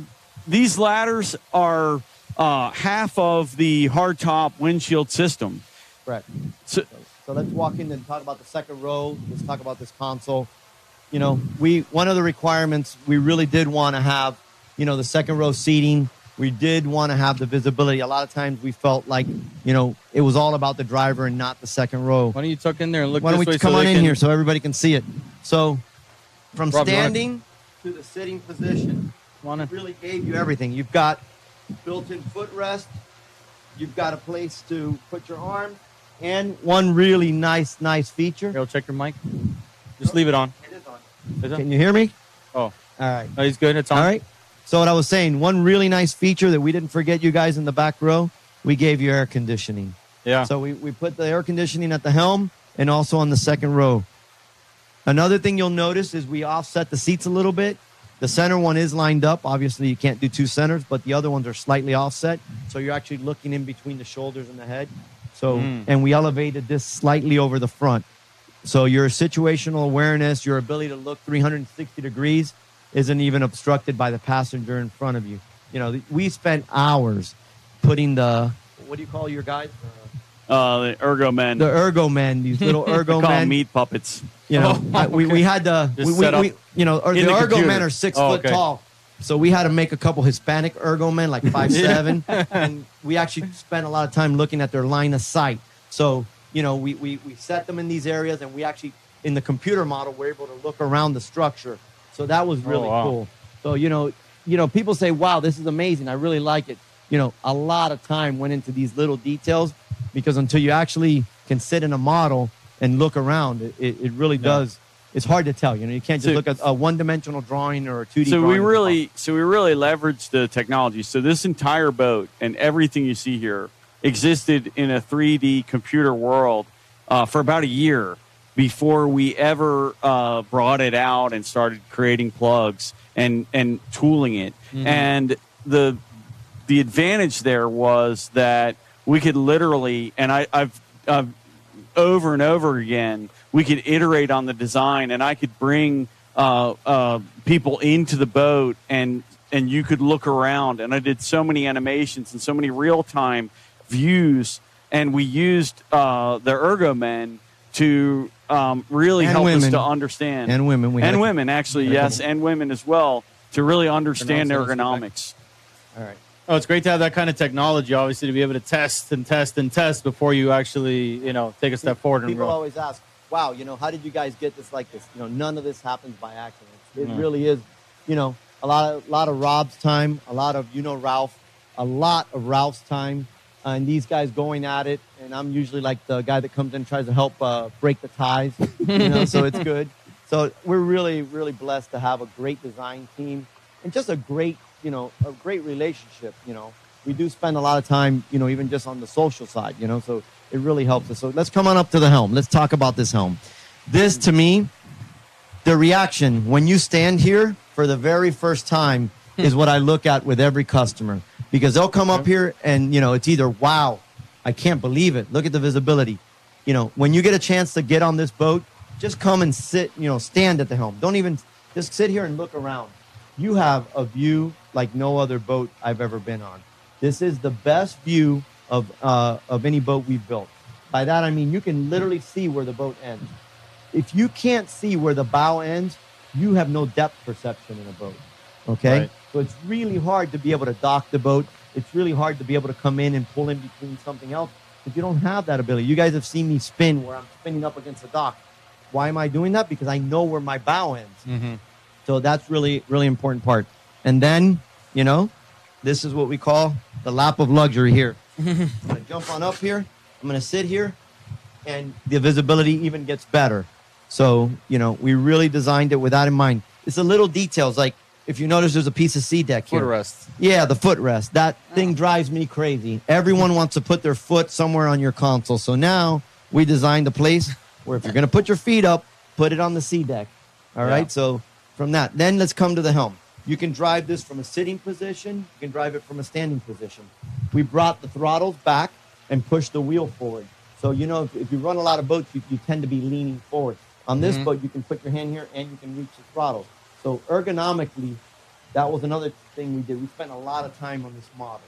these ladders are uh, half of the hardtop windshield system. Right. So, so let's walk in and talk about the second row. Let's talk about this console. You know, we one of the requirements, we really did want to have, you know, the second row seating. We did want to have the visibility. A lot of times we felt like, you know, it was all about the driver and not the second row. Why don't you tuck in there and look this way? Why don't we come on in here so everybody can see it? So from standing to the sitting position, Wanna... really gave you everything. You've got built-in footrest. You've got a place to put your arm. And one really nice, nice feature. Here, I'll check your mic. Just nope. leave it on. It is on. Is it? Can you hear me? Oh. All right. No, he's good. It's on. All right. So what I was saying, one really nice feature that we didn't forget you guys in the back row, we gave you air conditioning. Yeah. So we, we put the air conditioning at the helm and also on the second row. Another thing you'll notice is we offset the seats a little bit. The center one is lined up. Obviously, you can't do two centers, but the other ones are slightly offset. So you're actually looking in between the shoulders and the head. So, mm. and we elevated this slightly over the front. So your situational awareness, your ability to look three hundred sixty degrees isn't even obstructed by the passenger in front of you. You know, we spent hours putting the, what do you call your guys? Uh, the ergo men. The ergo men, these little ergo men. Call them meat puppets. You know, oh, okay. we, we had to, we, we, we, you know, or the, the ergo computer. men are six oh, foot okay. tall. So we had to make a couple Hispanic ergo men, like five seven yeah. And we actually spent a lot of time looking at their line of sight. So, you know, we, we, we set them in these areas, and we actually, in the computer model, we're able to look around the structure. So that was really oh, wow. cool. So, you know, you know, people say, wow, this is amazing. I really like it. You know, a lot of time went into these little details, because until you actually can sit in a model and look around, it, it really yeah. does. It's hard to tell. You know, you can't just so, look at a one-dimensional drawing or a two D so drawing. We really, so we really leveraged the technology. So this entire boat and everything you see here existed in a three D computer world uh, for about a year before we ever uh, brought it out and started creating plugs and, and tooling it. Mm-hmm. And the the advantage there was that we could literally, and I, I've, I've over and over again, we could iterate on the design, and I could bring uh, uh, people into the boat, and and you could look around. And I did so many animations and so many real-time views, and we used uh, the ergo men to um, really and help women. us to understand. And women. We and women, a, actually, yes, women. and women as well, to really understand ergonomics. All right. Oh, it's great to have that kind of technology, obviously, to be able to test and test and test before you actually, you know, take a step forward. And people roll. always ask, wow, you know, how did you guys get this like this? You know, none of this happens by accident. It no. really is, you know, a lot of, lot of Rob's time, a lot of, you know, Ralph, a lot of Ralph's time, uh, and these guys going at it. And I'm usually like the guy that comes in and tries to help uh, break the ties, you know, so it's good. So we're really, really blessed to have a great design team and just a great, you know, a great relationship. You know, we do spend a lot of time, you know, even just on the social side, you know, so it really helps us. So let's come on up to the helm. Let's talk about this helm. This, to me, the reaction when you stand here for the very first time is what I look at with every customer, because they'll come up here and, you know, it's either, wow, I can't believe it. Look at the visibility. You know, when you get a chance to get on this boat, just come and sit, you know, stand at the helm. Don't even just sit here and look around. You have a view like no other boat I've ever been on. This is the best view of uh, of any boat we've built. By that, I mean you can literally see where the boat ends. If you can't see where the bow ends, you have no depth perception in a boat, okay? Right. So it's really hard to be able to dock the boat. It's really hard to be able to come in and pull in between something else if you don't have that ability. You guys have seen me spin where I'm spinning up against the dock. Why am I doing that? Because I know where my bow ends. Mm-hmm. So that's really, really important part. And then, you know, this is what we call the lap of luxury here. I'm going to jump on up here. I'm going to sit here, and the visibility even gets better. So, you know, we really designed it with that in mind. It's the little details. Like, if you notice, there's a piece of sea deck here. Footrest. Yeah, the footrest. That oh. thing drives me crazy. Everyone wants to put their foot somewhere on your console. So now we designed a place where if you're going to put your feet up, put it on the sea deck. All yeah. right? So from that, then let's come to the helm. You can drive this from a sitting position. You can drive it from a standing position. We brought the throttles back and pushed the wheel forward. So, you know, if, if you run a lot of boats, you, you tend to be leaning forward. On this mm-hmm. boat, you can put your hand here and you can reach the throttle. So ergonomically, that was another thing we did. We spent a lot of time on this model.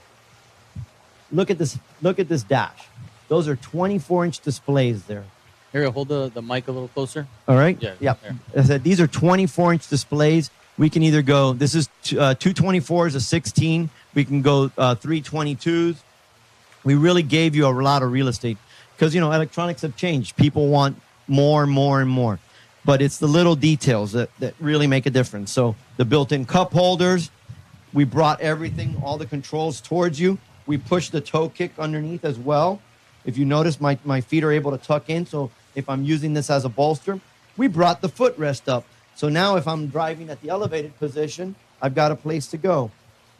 Look at this. Look at this dash. Those are twenty-four inch displays there. Here, hold the, the mic a little closer. All right. Yeah. yeah. I said these are twenty-four inch displays. We can either go, this is uh, two twenty-fours, a sixteen. We can go uh, three twenty-twos. We really gave you a lot of real estate because, you know, electronics have changed. People want more and more and more. But it's the little details that, that really make a difference. So the built-in cup holders, We brought everything, all the controls towards you. We pushed the toe kick underneath as well. If you notice, my, my feet are able to tuck in. So if I'm using this as a bolster, we brought the footrest up. So now if I'm driving at the elevated position, I've got a place to go.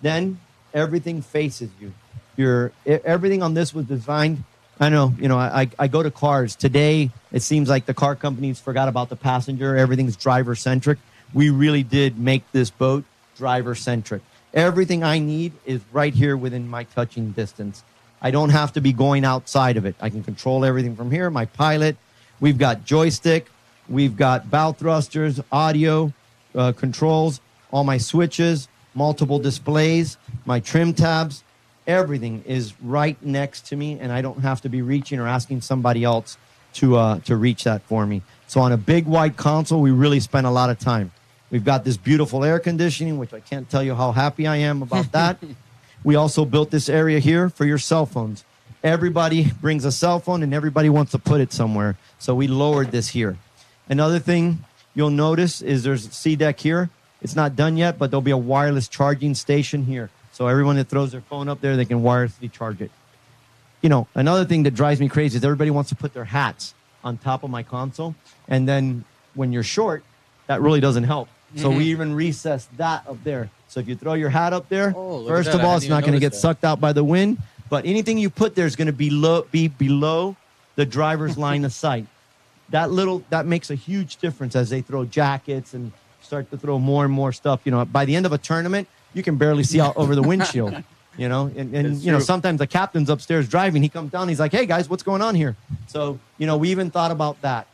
Then everything faces you. Your everything on this was designed. I know, you know, I, I go to cars. Today, it seems like the car companies forgot about the passenger. Everything's driver-centric. We really did make this boat driver-centric. Everything I need is right here within my touching distance. I don't have to be going outside of it. I can control everything from here. My pilot, we've got joystick, we've got bow thrusters, audio, uh, controls, all my switches, multiple displays, my trim tabs. Everything is right next to me, and I don't have to be reaching or asking somebody else to uh, to reach that for me. So on a big, wide console, we really spent a lot of time. We've got this beautiful air conditioning, which I can't tell you how happy I am about that. We also built this area here for your cell phones. Everybody brings a cell phone, and everybody wants to put it somewhere, so we lowered this here. Another thing you'll notice is there's a sea deck here. It's not done yet, but there'll be a wireless charging station here. So everyone that throws their phone up there, they can wirelessly charge it. You know, another thing that drives me crazy is everybody wants to put their hats on top of my console. And then when you're short, that really doesn't help. Mm-hmm. So we even recessed that up there. So if you throw your hat up there, oh, first of all, it's not going to get that. Sucked out by the wind. But anything you put there is going to be, lo- be below the driver's line of sight. That little, that makes a huge difference as they throw jackets and start to throw more and more stuff. You know, by the end of a tournament, you can barely see out over the windshield, you know, and, and you know, sometimes the captain's upstairs driving. He comes down. He's like, hey, guys, what's going on here? So, you know, we even thought about that.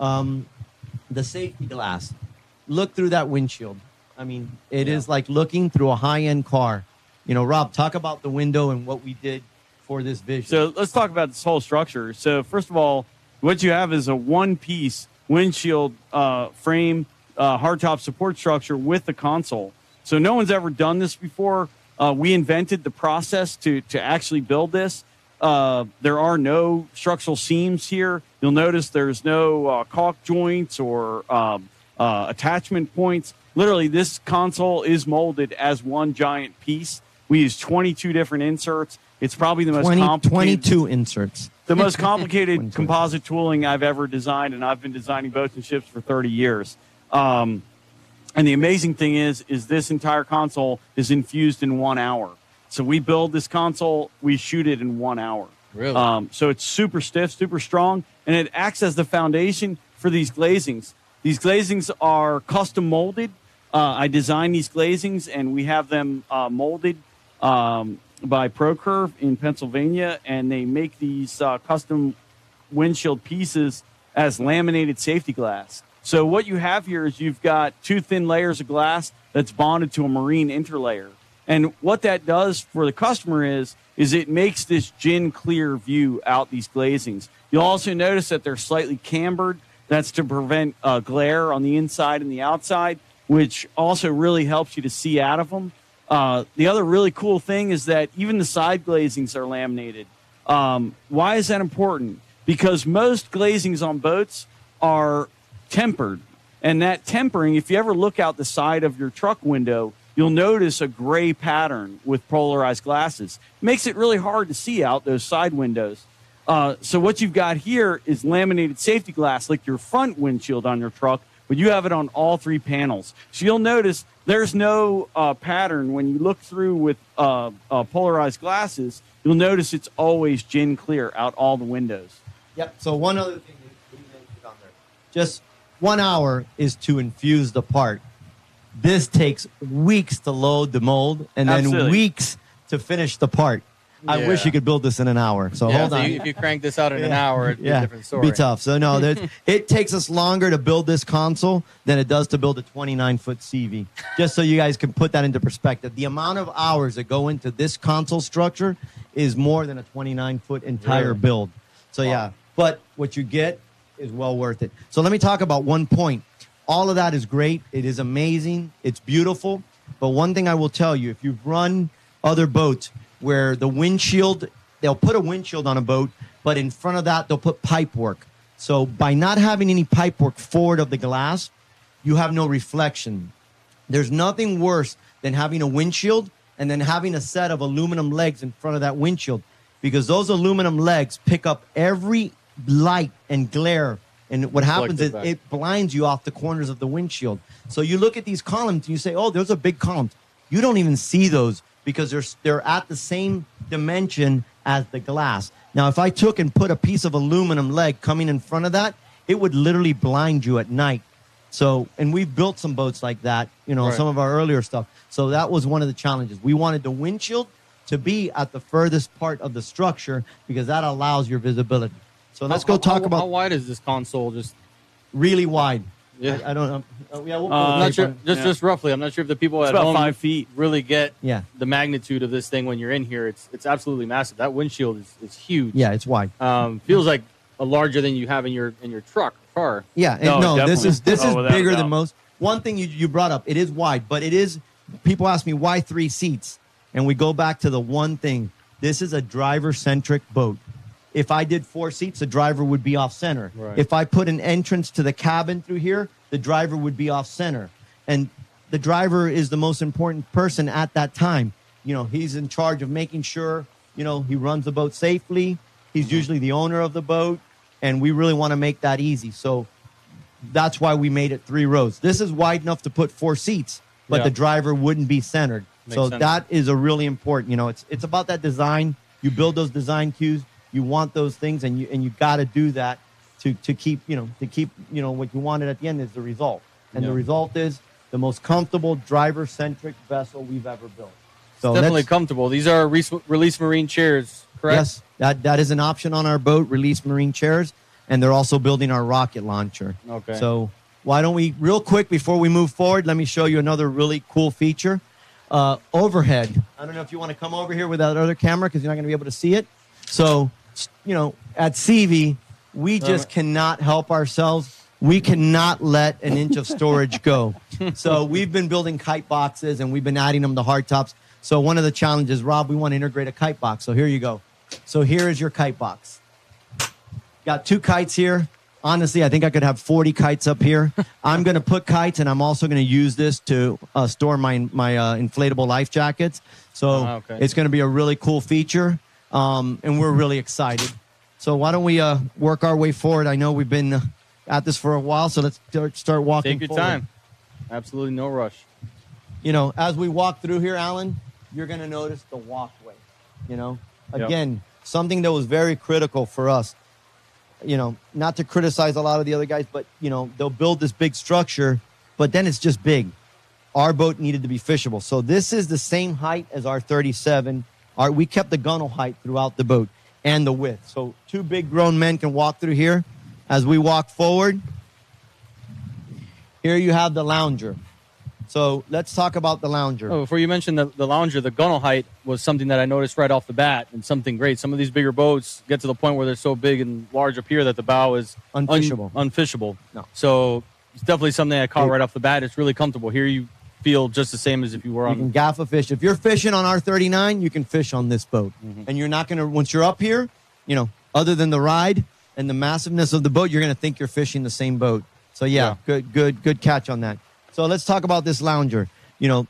Um, the safety glass. Look through that windshield. I mean, it yeah. is like looking through a high-end car. You know, Rob, talk about the window and what we did for this vision. So let's talk about this whole structure. So first of all, what you have is a one-piece windshield uh, frame uh, hardtop support structure with the console. So no one's ever done this before. Uh, we invented the process to, to actually build this. Uh, there are no structural seams here. You'll notice there's no uh, caulk joints or um, uh, attachment points. Literally, this console is molded as one giant piece. We use twenty-two different inserts. It's probably the most twenty, complicated. twenty-two inserts. The most complicated composite tooling I've ever designed, and I've been designing boats and ships for thirty years. Um, And the amazing thing is, is this entire console is infused in one hour. So we build this console, we shoot it in one hour. Really? Um, so it's super stiff, super strong, and it acts as the foundation for these glazings. These glazings are custom molded. Uh, I design these glazings, and we have them uh, molded um, by ProCurve in Pennsylvania, and they make these uh, custom windshield pieces as laminated safety glass. So what you have here is you've got two thin layers of glass that's bonded to a marine interlayer. And what that does for the customer is, is it makes this gin clear view out these glazings. You'll also notice that they're slightly cambered. That's to prevent uh, glare on the inside and the outside, which also really helps you to see out of them. Uh, the other really cool thing is that even the side glazings are laminated. Um, why is that important? Because most glazings on boats are tempered, and that tempering, if you ever look out the side of your truck window, you'll notice a gray pattern with polarized glasses. It makes it really hard to see out those side windows. Uh, so what you've got here is laminated safety glass, like your front windshield on your truck, but you have it on all three panels. So you'll notice there's no uh, pattern. When you look through with uh, uh, polarized glasses, you'll notice it's always gin clear out all the windows. Yep. So one other thing that we mentioned on there, just One hour is to infuse the part. This takes weeks to load the mold and then Absolutely. weeks to finish the part. Yeah. I wish you could build this in an hour. So yeah, hold so on. You, if you crank this out in yeah. an hour, it'd yeah. be a different story. It'd be tough. So no, it takes us longer to build this console than it does to build a twenty-nine foot SeaVee. Just so you guys can put that into perspective. The amount of hours that go into this console structure is more than a twenty-nine foot entire really? build. So wow. yeah, but what you get is well worth it. So let me talk about one point. All of that is great. It is amazing. It's beautiful. But one thing I will tell you, if you've run other boats where the windshield, they'll put a windshield on a boat, but in front of that, they'll put pipe work. So by not having any pipe work forward of the glass, you have no reflection. There's nothing worse than having a windshield and then having a set of aluminum legs in front of that windshield, because those aluminum legs pick up every light and glare. And what happens is it blinds you off the corners of the windshield. So you look at these columns and you say, oh, there's a big column. You don't even see those because they're, they're at the same dimension as the glass. Now, if I took and put a piece of aluminum leg coming in front of that, it would literally blind you at night. So, and we've built some boats like that, you know, right. some of our earlier stuff. So that was one of the challenges. We wanted the windshield to be at the furthest part of the structure because that allows your visibility. So let's how, go talk how, about... How wide is this console? Just really wide. Yeah. I, I don't know. Uh, yeah, we'll, uh, I'm not sure, just, yeah. just roughly. I'm not sure if the people it's at about home five feet. really get yeah. the magnitude of this thing when you're in here. It's it's absolutely massive. That windshield is, is huge. Yeah, it's wide. Um, feels like a larger than you have in your in your truck or car. Yeah, and no, no this is this oh, is bigger than most. One thing you, you brought up, it is wide, but it is... People ask me, why three seats? And we go back to the one thing. This is a driver-centric boat. If I did four seats, the driver would be off center. Right. If I put an entrance to the cabin through here, the driver would be off center. And the driver is the most important person at that time. You know, he's in charge of making sure, you know, he runs the boat safely. He's mm-hmm. usually the owner of the boat. And we really want to make that easy. So that's why we made it three rows. This is wide enough to put four seats, but yeah. the driver wouldn't be centered. Makes so sense. That is a really important, you know, it's, it's about that design. You build those design cues. You want those things, and you and you got to do that to to keep you know to keep you know what you wanted at the end is the result, and yeah. the result is the most comfortable driver-centric vessel we've ever built. So it's definitely comfortable. These are Re- Release Marine chairs, correct? Yes, that that is an option on our boat, Release Marine chairs, and they're also building our rocket launcher. Okay. So why don't we real quick before we move forward? Let me show you another really cool feature. Uh, overhead. I don't know if you want to come over here with that other camera because you're not going to be able to see it. So. You know, at SeaVee, we just cannot help ourselves. We cannot let an inch of storage go. So we've been building kite boxes, and we've been adding them to hard tops. So one of the challenges, Rob, we want to integrate a kite box. So here you go. So here is your kite box. Got two kites here. Honestly, I think I could have forty kites up here. I'm going to put kites, and I'm also going to use this to uh, store my, my uh, inflatable life jackets. So oh, okay. it's going to be a really cool feature. Um, and we're really excited. So why don't we uh, work our way forward? I know we've been at this for a while, so let's start walking forward. Take your forward. time. Absolutely no rush. You know, as we walk through here, Alan, you're going to notice the walkway. You know, again, yep. something that was very critical for us. You know, not to criticize a lot of the other guys, but, you know, they'll build this big structure, but then it's just big. Our boat needed to be fishable. So this is the same height as our thirty-seven. Our, we kept the gunnel height throughout the boat and the width. So two big grown men can walk through here. As we walk forward, here you have the lounger. So let's talk about the lounger. Oh, before you mention the, the lounger, the gunnel height was something that I noticed right off the bat and something great. Some of these bigger boats get to the point where they're so big and large up here that the bow is unfishable. Un, unfishable. No. So it's definitely something I caught it, right off the bat. It's really comfortable. Here you feel just the same as if you were on. You can gaff a fish. If you're fishing on R thirty-nine, you can fish on this boat. Mm-hmm. And you're not going to, once you're up here, you know, other than the ride and the massiveness of the boat, you're going to think you're fishing the same boat. So, yeah, yeah, good, good, good catch on that. So let's talk about this lounger. You know,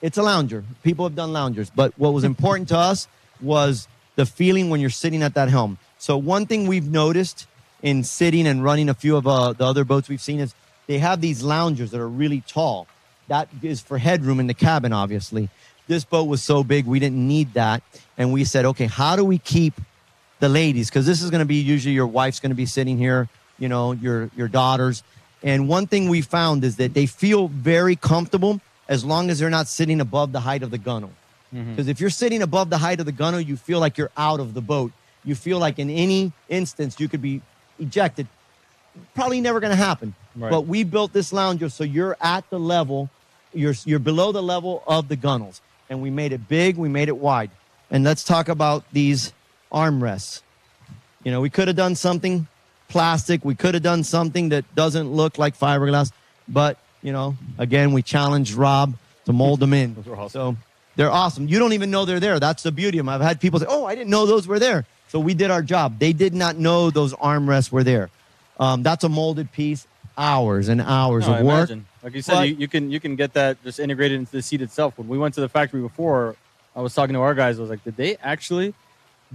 it's a lounger. People have done loungers. But what was important to us was the feeling when you're sitting at that helm. So one thing we've noticed in sitting and running a few of uh, the other boats we've seen is they have these loungers that are really tall. That is for headroom in the cabin, obviously. This boat was so big, we didn't need that. And we said, okay, how do we keep the ladies? Because this is going to be usually your wife's going to be sitting here, you know, your, your daughters. And one thing we found is that they feel very comfortable as long as they're not sitting above the height of the gunnel. Because mm-hmm. if you're sitting above the height of the gunnel, you feel like you're out of the boat. You feel like in any instance you could be ejected. Probably never going to happen. Right. But we built this lounger so you're at the level. You're you're below the level of the gunnels, and we made it big. We made it wide. And let's talk about these armrests. You know, we could have done something plastic. We could have done something that doesn't look like fiberglass. But you know, again, we challenged Rob to mold them in. Those are awesome. So they're awesome. You don't even know they're there. That's the beauty of them. I've had people say, "Oh, I didn't know those were there." So we did our job. They did not know those armrests were there. Um, that's a molded piece. Hours and hours no, of I work. Imagine. Like you said, well, you, you can you can get that just integrated into the seat itself. When we went to the factory before, I was talking to our guys. I was like, did they actually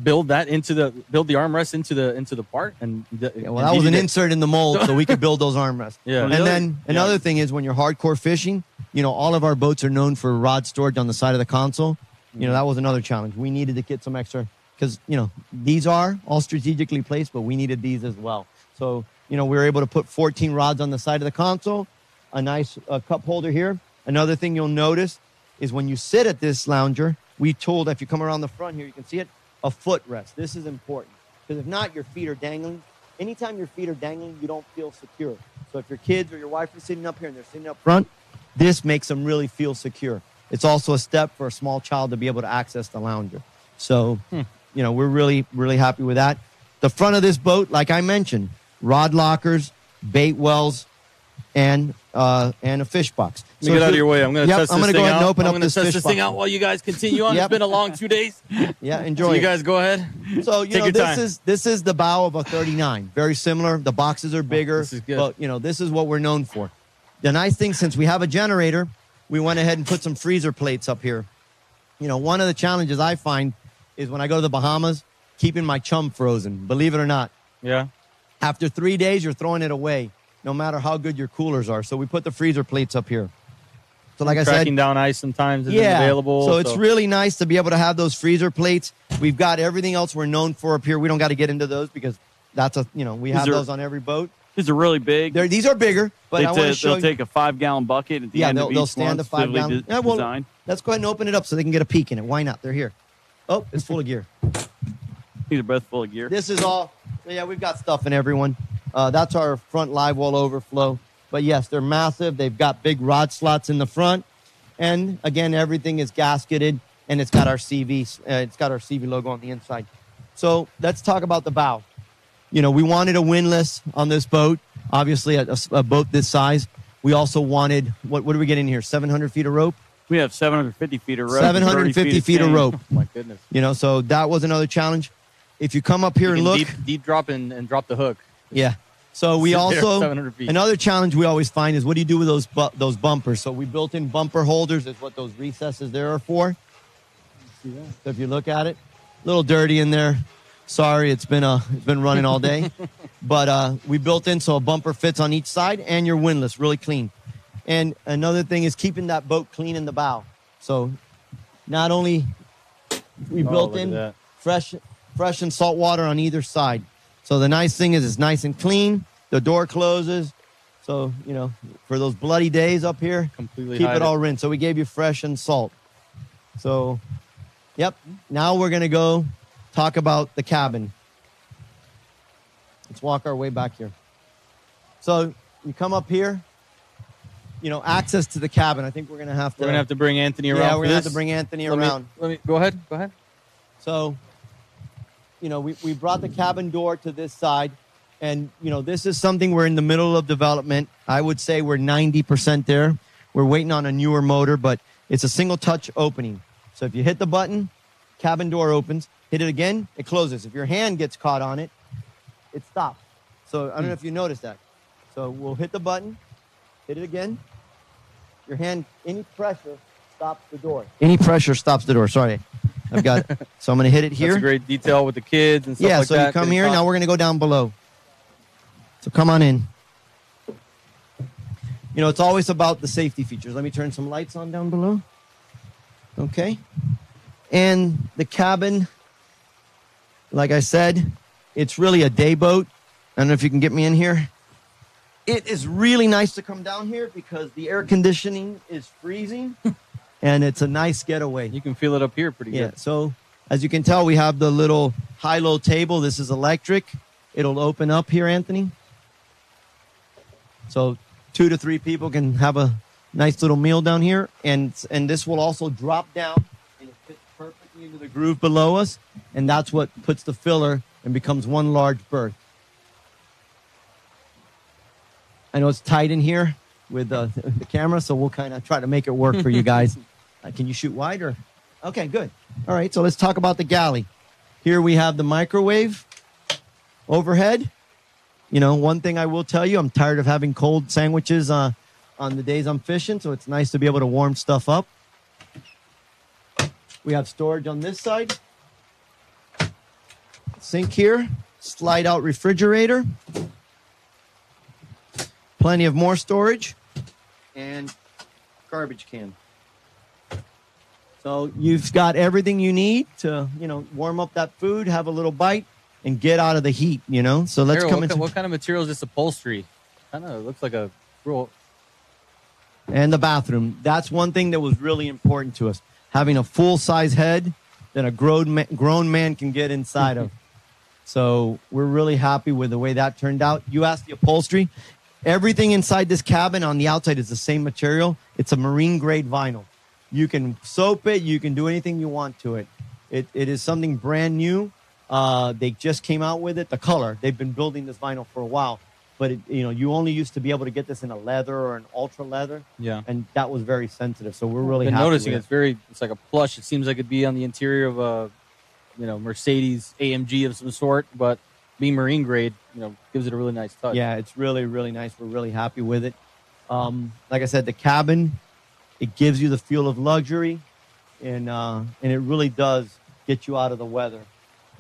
build that into the build the armrest into the into the part? And the, yeah, well, and that was an it. insert in the mold, so we could build those armrests. Yeah. And really? then another yeah. thing is when you're hardcore fishing, you know, all of our boats are known for rod storage on the side of the console. Mm-hmm. You know, that was another challenge. We needed to get some extra because you know these are all strategically placed, but we needed these as well. So you know, we were able to put fourteen rods on the side of the console. A nice uh, cup holder here. Another thing you'll notice is when you sit at this lounger, we tooled, if you come around the front here, you can see it, a foot rest. This is important because if not, your feet are dangling. Anytime your feet are dangling, you don't feel secure. So if your kids or your wife are sitting up here and they're sitting up front, this makes them really feel secure. It's also a step for a small child to be able to access the lounger. So, hmm. you know, we're really, really happy with that. The front of this boat, like I mentioned, rod lockers, bait wells, and uh, and a fish box. So get out of your way. I'm going to yep, test I'm gonna this go thing ahead out. And open I'm going to test this thing box. out while you guys continue on. Yep. It's been a long two days. Yeah, enjoy. So you guys go ahead. So you Take know your this time. is this is the bow of a thirty-nine. Very similar. The boxes are bigger. Oh, this is good. But you know this is what we're known for. The nice thing, since we have a generator, we went ahead and put some freezer plates up here. You know, one of the challenges I find is when I go to the Bahamas, keeping my chum frozen. Believe it or not. Yeah. After three days, you're throwing it away, no matter how good your coolers are. So we put the freezer plates up here. So like I said, cracking down ice sometimes isn't yeah. available. So, so it's really nice to be able to have those freezer plates. We've got everything else we're known for up here. We don't got to get into those because that's a, you know, we these have are, those on every boat. These are really big. They're, these are bigger, but they I want to show They'll you. take a five-gallon bucket at the yeah, end they'll, of each they'll stand a five-gallon. Yeah, well, let's go ahead and open it up so they can get a peek in it. Why not? They're here. Oh, it's full of gear. These are both full of gear. This is all. Yeah, we've got stuff in everyone. Uh, that's our front live well overflow. But yes, they're massive. They've got big rod slots in the front. And again, everything is gasketed and it's got our SeaVee. Uh, it's got our SeaVee logo on the inside. So let's talk about the bow. You know, we wanted a windlass on this boat. Obviously, a, a, a boat this size. We also wanted, what, what do we get in here? seven hundred feet of rope? We have seven hundred fifty feet of rope. seven hundred fifty feet, feet of, of rope. Oh my goodness. You know, so that was another challenge. If you come up here and look. Deep, deep drop and, and drop the hook. Yeah. So we also, another challenge we always find is what do you do with those bu those bumpers? So we built in bumper holders is what those recesses there are for. See that? So if you look at it, a little dirty in there. Sorry, it's been, uh, it's been running all day. But uh, we built in so a bumper fits on each side and you're windlass, really clean. And another thing is keeping that boat clean in the bow. So not only we oh, built in fresh... fresh and salt water on either side. So the nice thing is it's nice and clean. The door closes. So, you know, for those bloody days up here, Completely keep it all rinsed. So we gave you fresh and salt. So, yep. Now we're going to go talk about the cabin. Let's walk our way back here. So you come up here, you know, access to the cabin. I think we're going to have to. We're going to have to bring Anthony around. Yeah, we're going to have to bring Anthony let around. Me, let me, go ahead. Go ahead. So... You know, we, we brought the cabin door to this side. And, you know, this is something we're in the middle of development. I would say we're ninety percent there. We're waiting on a newer motor, but it's a single-touch opening. So if you hit the button, cabin door opens. Hit it again, it closes. If your hand gets caught on it, it stops. So I don't know if you noticed that. So we'll hit the button, hit it again. Your hand, any pressure stops the door. Any pressure stops the door, sorry. I've got it. So I'm going to hit it here. That's a great detail with the kids and stuff yeah, like so that. Yeah, so you come here. Now we're going to go down below. So come on in. You know, it's always about the safety features. Let me turn some lights on down below. Okay. And the cabin, like I said, it's really a day boat. I don't know if you can get me in here. It is really nice to come down here because the air conditioning is freezing. And it's a nice getaway. You can feel it up here pretty yeah, good. Yeah, so as you can tell, we have the little high-low table. This is electric. It'll open up here, Anthony. So two to three people can have a nice little meal down here. And, and this will also drop down and it fits perfectly into the groove below us. And that's what puts the filler and becomes one large berth. I know it's tight in here with uh, the camera, so we'll kind of try to make it work for you guys. Uh, can you shoot wider? Okay, good. All right, so let's talk about the galley. Here we have the microwave overhead. You know, one thing I will tell you, I'm tired of having cold sandwiches uh, on the days I'm fishing, so it's nice to be able to warm stuff up. We have storage on this side. Sink here, slide out refrigerator. Plenty of more storage and garbage can. So you've got everything you need to, you know, warm up that food, have a little bite, and get out of the heat, you know? So let's Carol, come what into... Kind, what kind of material is this upholstery? I don't know. It looks like a real... And the bathroom. That's one thing that was really important to us. Having a full-size head that a grown man, grown man can get inside of. So we're really happy with the way that turned out. You asked the upholstery. Everything inside this cabin on the outside is the same material. It's a marine-grade vinyl. You can soap it. You can do anything you want to it. It, it is something brand new. Uh, they just came out with it. The color. They've been building this vinyl for a while. But, it, you know, you only used to be able to get this in a leather or an ultra leather. Yeah. And that was very sensitive. So we're really I've been happy noticing with it. It's very, it's like a plush. It seems like it'd be on the interior of a, you know, Mercedes A M G of some sort. But being marine grade, you know, gives it a really nice touch. Yeah, it's really, really nice. We're really happy with it. Um, like I said, the cabin, it gives you the feel of luxury. And, uh, and it really does get you out of the weather.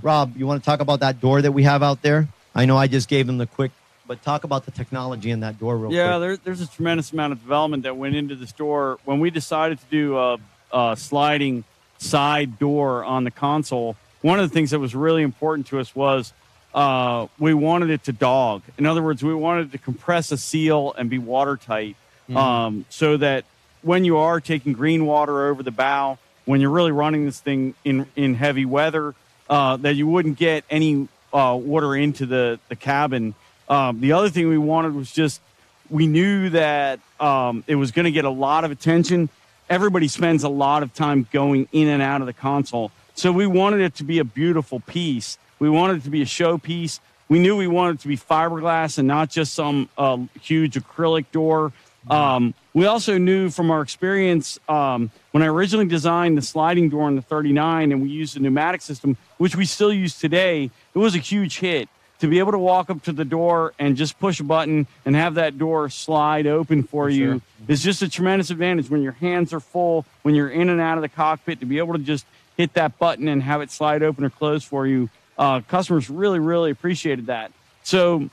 Rob, you want to talk about that door that we have out there? I know I just gave him the quick. But talk about the technology in that door real yeah, quick. Yeah, there, there's a tremendous amount of development that went into this door. When we decided to do a, a sliding side door on the console, one of the things that was really important to us was uh, we wanted it to dog. In other words, we wanted to compress a seal and be watertight mm-hmm. um, so that when you are taking green water over the bow, when you're really running this thing in, in heavy weather, uh, that you wouldn't get any uh, water into the, the cabin. Um, the other thing we wanted was just, we knew that um, it was going to get a lot of attention. Everybody spends a lot of time going in and out of the console. So we wanted it to be a beautiful piece. We wanted it to be a show piece. We knew we wanted it to be fiberglass and not just some uh, huge acrylic door. Um, we also knew from our experience, um, when I originally designed the sliding door in the thirty-nine and we used a pneumatic system, which we still use today, it was a huge hit. To be able to walk up to the door and just push a button and have that door slide open for, for you sure. is just a tremendous advantage when your hands are full, when you're in and out of the cockpit, to be able to just hit that button and have it slide open or close for you. Uh, customers really, really appreciated that. So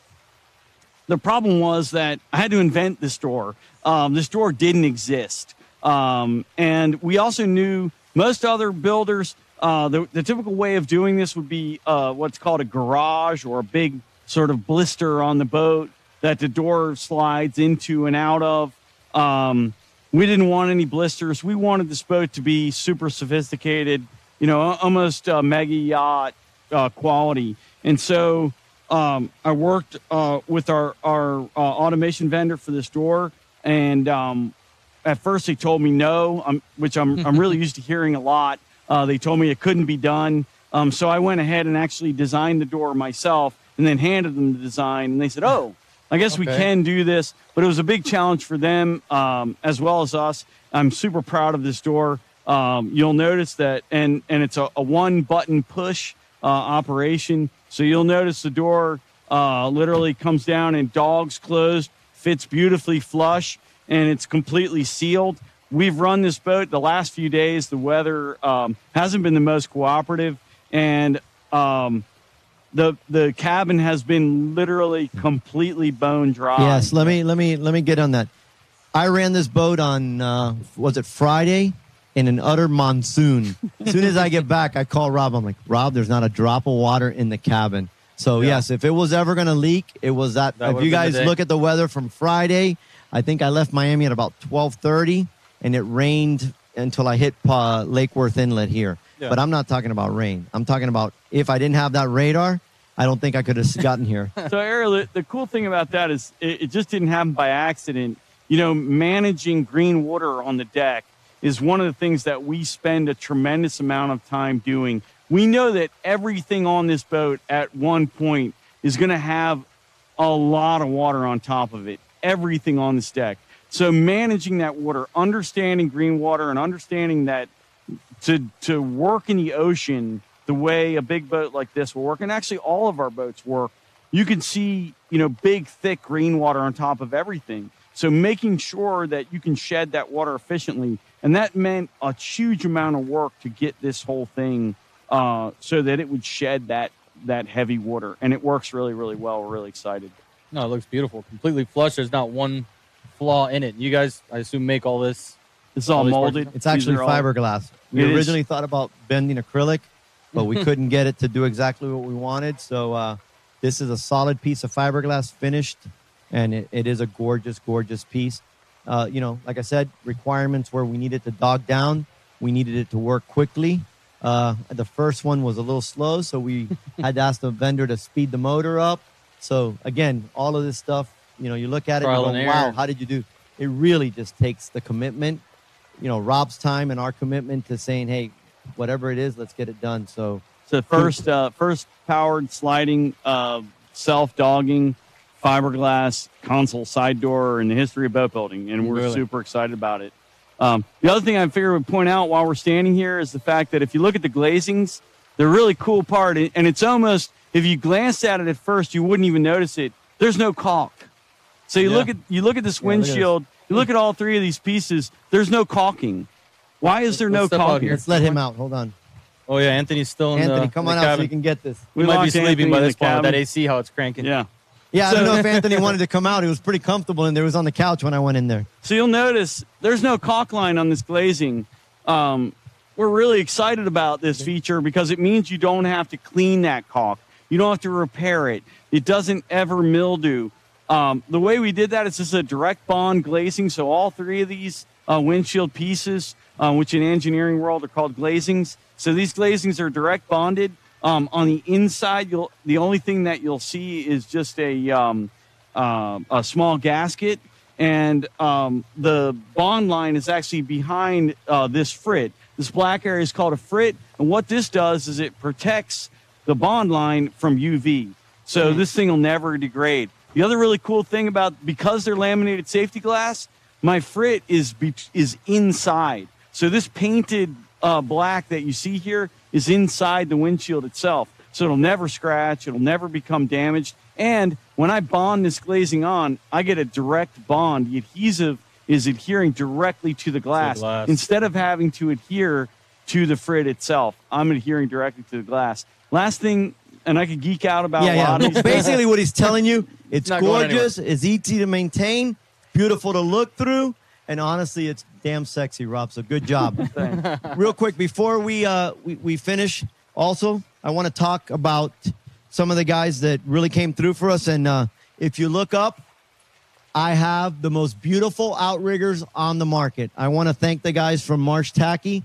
the problem was that I had to invent this door. Um, this door didn't exist. Um, and we also knew most other builders, Uh, the, the typical way of doing this would be uh, what's called a garage or a big sort of blister on the boat that the door slides into and out of. Um, we didn't want any blisters. We wanted this boat to be super sophisticated, you know, almost uh, mega yacht uh, quality. And so um, I worked uh, with our, our uh, automation vendor for this door. And um, at first they told me no, um, which I'm, I'm really used to hearing a lot. Uh, they told me it couldn't be done. Um, so I went ahead and actually designed the door myself and then handed them the design. And they said, oh, I guess okay. we can do this. But it was a big challenge for them um, as well as us. I'm super proud of this door. Um, you'll notice that, and, and it's a, a one-button push uh, operation. So you'll notice the door uh, literally comes down and dogs closed, fits beautifully flush, and it's completely sealed. We've run this boat the last few days. The weather um, hasn't been the most cooperative, and um, the the cabin has been literally completely bone dry. Yes, let me let me let me get on that. I ran this boat on uh, was it Friday in an utter monsoon. As soon as I get back, I call Rob. I'm like, Rob, there's not a drop of water in the cabin. So yeah. yes, if it was ever going to leak, it was that. that if you guys look at the weather from Friday, I think I left Miami at about twelve thirty. And it rained until I hit uh, Lake Worth Inlet here. Yeah. But I'm not talking about rain. I'm talking about if I didn't have that radar, I don't think I could have gotten here. So, Ariel, the cool thing about that is it, it just didn't happen by accident. You know, managing green water on the deck is one of the things that we spend a tremendous amount of time doing. We know that everything on this boat at one point is going to have a lot of water on top of it, everything on this deck. So managing that water, understanding green water, and understanding that to to work in the ocean the way a big boat like this will work, and actually all of our boats work, you can see, you know, big, thick green water on top of everything. So making sure that you can shed that water efficiently. And that meant a huge amount of work to get this whole thing uh, so that it would shed that that heavy water. And it works really, really well. We're really excited. No, it looks beautiful. Completely flush. There's not one flaw in it. You guys, I assume, make all this. It's all, all molded. Parts. It's actually fiberglass. We it originally is. thought about bending acrylic, but we couldn't get it to do exactly what we wanted. So uh, this is a solid piece of fiberglass finished. And it, it is a gorgeous, gorgeous piece. Uh, you know, like I said, requirements where we needed to dog down. We needed it to work quickly. Uh, the first one was a little slow, so we had to ask the vendor to speed the motor up. So, again, all of this stuff, you know, you look at it Trial and go, wow, how did you do? It really just takes the commitment, you know, Rob's time and our commitment to saying, hey, whatever it is, let's get it done. So, so first, uh, first powered sliding, uh, self-dogging, fiberglass console side door in the history of boat building, and we're really super excited about it. Um, the other thing I figured would point out while we're standing here is the fact that if you look at the glazings, the really cool part, and it's almost, if you glanced at it at first, you wouldn't even notice it. There's no caulk. So you yeah. look at you look at this windshield, yeah, look at you look at all three of these pieces, there's no caulking. Why is there Let's no caulking? Let's let him out. Hold on. Oh, yeah, Anthony's still in Anthony, the Anthony, come on out cabin. So you can get this. We, we might be sleeping Anthony by this point with that A C, how it's cranking. Yeah. Yeah, so, I don't know if Anthony wanted to come out. He was pretty comfortable in there. He was on the couch when I went in there. So you'll notice there's no caulk line on this glazing. Um, we're really excited about this feature because it means you don't have to clean that caulk. You don't have to repair it. It doesn't ever mildew. Um, the way we did that is just a direct bond glazing. So all three of these uh, windshield pieces, uh, which in engineering world are called glazings. So these glazings are direct bonded. Um, on the inside, you'll, the only thing that you'll see is just a um, uh, a small gasket, and um, the bond line is actually behind uh, this frit. This black area is called a frit, and what this does is it protects the bond line from U V. So mm-hmm. this thing will never degrade. The other really cool thing about, because they're laminated safety glass, my frit is be- is inside. So this painted uh, black that you see here is inside the windshield itself. So it'll never scratch, it'll never become damaged. And when I bond this glazing on, I get a direct bond. The adhesive is adhering directly to the glass. To the glass. Instead of having to adhere to the frit itself, I'm adhering directly to the glass. Last thing, and I could geek out about yeah, a lot yeah. of these. Basically what he's telling you, it's gorgeous, it's easy to maintain, beautiful to look through, and honestly, it's damn sexy, Rob. So good job. Real quick, before we, uh, we we finish, also, I want to talk about some of the guys that really came through for us. And uh, if you look up, I have the most beautiful outriggers on the market. I want to thank the guys from Marsh Tacky.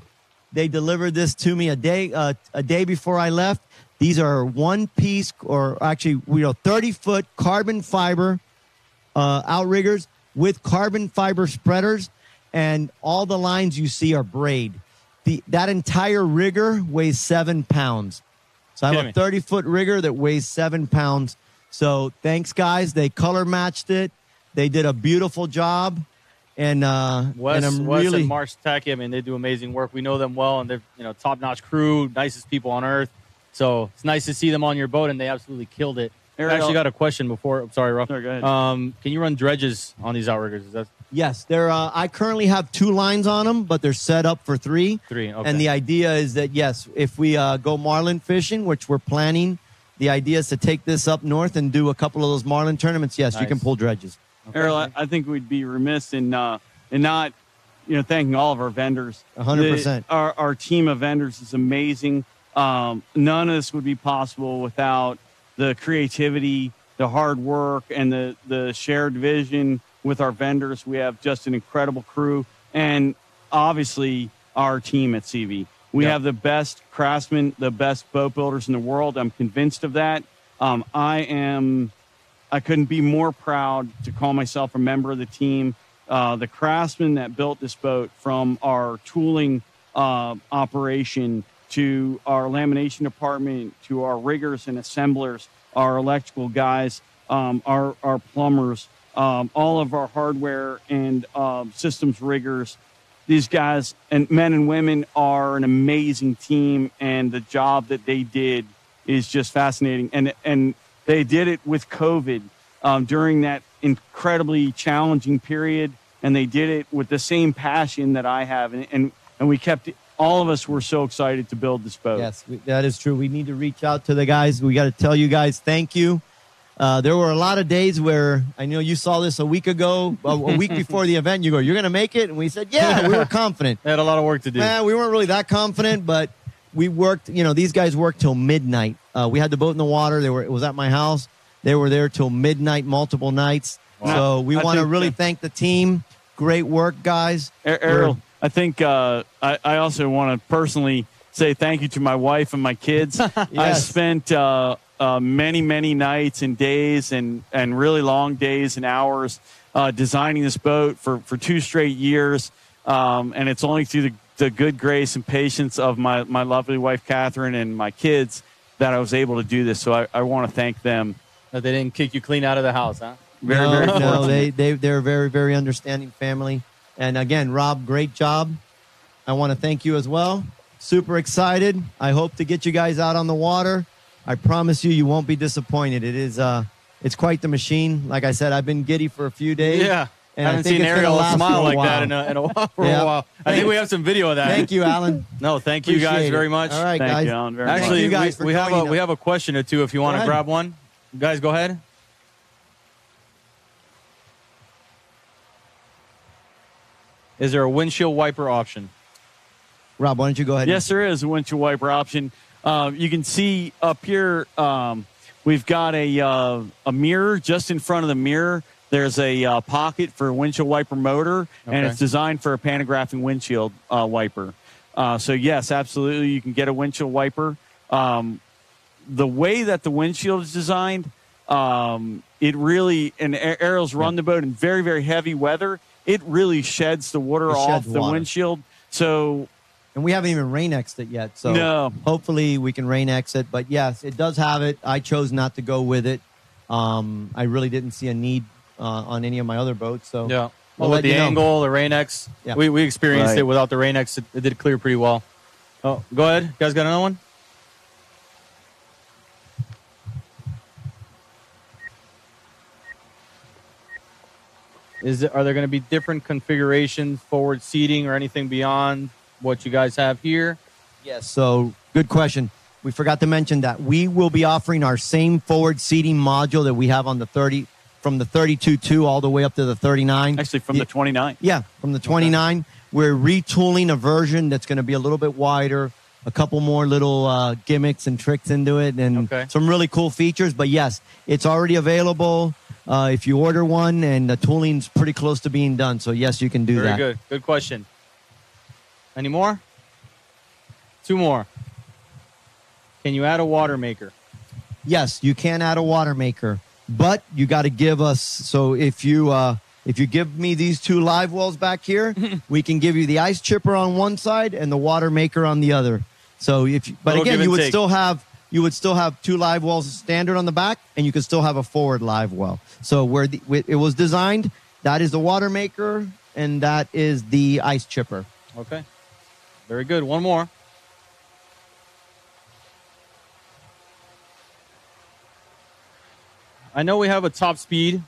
They delivered this to me a day uh, a day before I left. These are one-piece, or actually, you know, thirty-foot carbon fiber uh, outriggers with carbon fiber spreaders. And all the lines you see are braid. The, that entire rigger weighs seven pounds. So I have a thirty-foot rigger that weighs seven pounds. So thanks, guys. They color matched it. They did a beautiful job. And uh, Wes, and I'm Wes really, and Marsh Tacky, I mean, they do amazing work. We know them well, and they're you know top-notch crew, nicest people on earth. So it's nice to see them on your boat, and they absolutely killed it. Ariel. I actually got a question before. I'm sorry, Ruff. No, go ahead. Um, can you run dredges on these outriggers? Is that- Yes, they're. Uh, I currently have two lines on them, but they're set up for three. Three, okay. And the idea is that, yes, if we uh, go marlin fishing, which we're planning, the idea is to take this up north and do a couple of those marlin tournaments. Yes, nice. You can pull dredges. Okay. Errol, I, I think we'd be remiss in uh, in not, you know, thanking all of our vendors. one hundred percent. The, our, our team of vendors is amazing. Um, none of this would be possible without the creativity, the hard work, and the, the shared vision. With our vendors, we have just an incredible crew, and obviously our team at SeaVee. We yep. have the best craftsmen, the best boat builders in the world. I'm convinced of that. Um, I am. I couldn't be more proud to call myself a member of the team. Uh, the craftsmen that built this boat, from our tooling uh, operation to our lamination department, to our riggers and assemblers, our electrical guys, um, our our plumbers. Um, all of our hardware and um, systems riggers. These guys and men and women are an amazing team, and the job that they did is just fascinating. And and they did it with COVID um, during that incredibly challenging period, and they did it with the same passion that I have, and and, and we kept it. All of us were so excited to build this boat. Yes, we, that is true. We need to reach out to the guys. We got to tell you guys thank you. Uh, there were a lot of days where I know you saw this a week ago, a, a week before the event. You go, you're going to make it? And we said, yeah, we were confident. They had a lot of work to do. Eh, we weren't really that confident, but we worked. You know, these guys worked till midnight. Uh, we had the boat in the water. They were. It was at my house. They were there till midnight, multiple nights. Wow. So we want to really thank the team. Great work, guys. Errol. We're, I think uh, I, I also want to personally say thank you to my wife and my kids. Yes. I spent uh, uh, many, many nights and days and, and really long days and hours uh, designing this boat for, for two straight years. Um, and it's only through the, the good grace and patience of my, my lovely wife, Catherine, and my kids that I was able to do this. So I, I want to thank them. But they didn't kick you clean out of the house, huh? Very, no, very no, they, they, they're a very, very understanding family. And again, Rob, great job. I want to thank you as well. Super excited. I hope to get you guys out on the water. I promise you, you won't be disappointed. It is, uh, it's quite the machine. Like I said, I've been giddy for a few days. Yeah, and I haven't I seen Ariel smile like that in a, in a while. For yeah. a while. I Thanks. think we have some video of that. Thank you, Alan. No, thank you Appreciate guys it. very much. All right, thank guys. You, Alan, very Actually, much. You guys we, we have a up. we have a question or two. If you want to grab one, you guys, go ahead. Is there a windshield wiper option? Rob, why don't you go ahead? Yes, there is a windshield wiper option. Uh, you can see up here, um, we've got a, uh, a mirror. Just in front of the mirror, there's a uh, pocket for a windshield wiper motor, okay. and it's designed for a pantographing windshield uh, wiper. Uh, so, yes, absolutely, you can get a windshield wiper. Um, the way that the windshield is designed, um, it really, and Ariel's run the boat in very, very heavy weather. It really sheds the water off the water. windshield. So, and we haven't even rain-exed it yet. So no. Hopefully we can rain-ex it. But, yes, it does have it. I chose not to go with it. Um, I really didn't see a need uh, on any of my other boats. So yeah. Well, we'll with the angle, know. the rain-ex, yeah. we, we experienced right. it without the rain-ex. It, it did clear pretty well. Oh, go ahead. You guys got another one? Is there, are there going to be different configurations, forward seating, or anything beyond what you guys have here? Yes. So good question. We forgot to mention that we will be offering our same forward seating module that we have on the thirty, from the thirty-two point two all the way up to the thirty-nine. Actually, from the twenty-nine. Yeah, from the twenty-nine. Okay. We're retooling a version that's going to be a little bit wider, a couple more little uh, gimmicks and tricks into it, and okay. some really cool features. But, yes, it's already available. Uh, if you order one, and the tooling's pretty close to being done. So, yes, you can do Very that. Very good. Good question. Any more? Two more. Can you add a water maker? Yes, you can add a water maker. But you got to give us, so if you uh, if you give me these two live wells back here, we can give you the ice chipper on one side and the water maker on the other. So, if you, But, Little again, you would take. still have... You would still have two live wells standard on the back, and you could still have a forward live well. So where the, it was designed, that is the water maker, and that is the ice chipper. Okay. Very good. One more. I know we have a top speed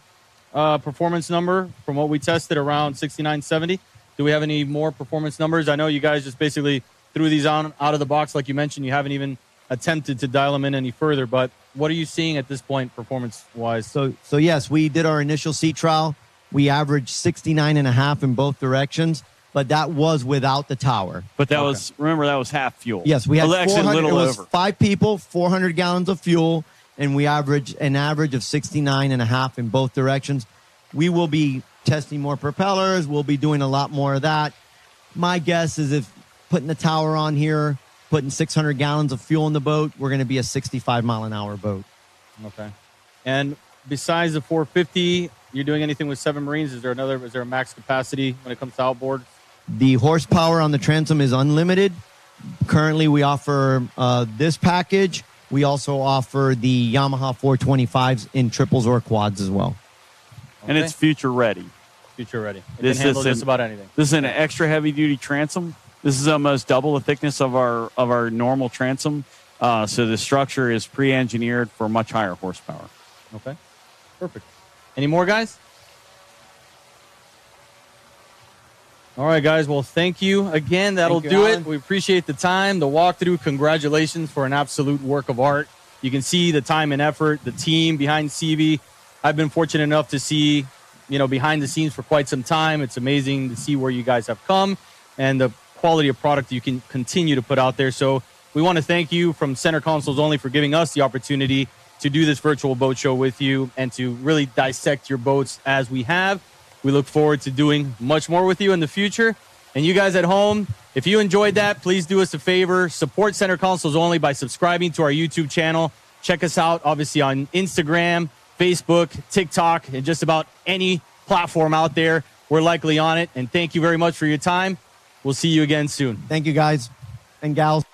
uh, performance number from what we tested around sixty-nine seventy. Do we have any more performance numbers? I know you guys just basically threw these on out of the box like you mentioned. You haven't even attempted to dial them in any further, but what are you seeing at this point performance-wise? So, so yes, we did our initial sea trial. We averaged sixty-nine and a half in both directions, but that was without the tower. But that okay. was, remember, that was half fuel. Yes, we had four hundred, it was over. five people, four hundred gallons of fuel, and we averaged an average of sixty-nine and a half in both directions. We will be testing more propellers. We'll be doing a lot more of that. My guess is if putting the tower on here, putting six hundred gallons of fuel in the boat, we're going to be a sixty-five mile an hour boat. Okay. And besides the four fifty, you're doing anything with Seven Marines? Is there another? Is there a max capacity when it comes to outboard? The horsepower on the transom is unlimited. Currently, we offer uh, this package. We also offer the Yamaha four twenty-fives in triples or quads as well. Okay. And it's future ready. Future ready. It this can handle just about anything. This is an extra heavy duty transom. This is almost double the thickness of our of our normal transom, uh, so the structure is pre-engineered for much higher horsepower. Okay, perfect. Any more, guys? All right, guys. Well, thank you again. That'll you, do Alan. It. We appreciate the time, the walkthrough. Congratulations for an absolute work of art. You can see the time and effort, the team behind SeaVee. I've been fortunate enough to see, you know, behind the scenes for quite some time. It's amazing to see where you guys have come and the quality of product you can continue to put out there. So we want to thank you from Center Consoles Only for giving us the opportunity to do this virtual boat show with you and to really dissect your boats as we have. We look forward to doing much more with you in the future. And you guys at home, if you enjoyed that, please do us a favor. Support Center Consoles Only by subscribing to our YouTube channel. Check us out, obviously, on Instagram, Facebook, TikTok, and just about any platform out there. We're likely on it. And thank you very much for your time. We'll see you again soon. Thank you, guys and gals.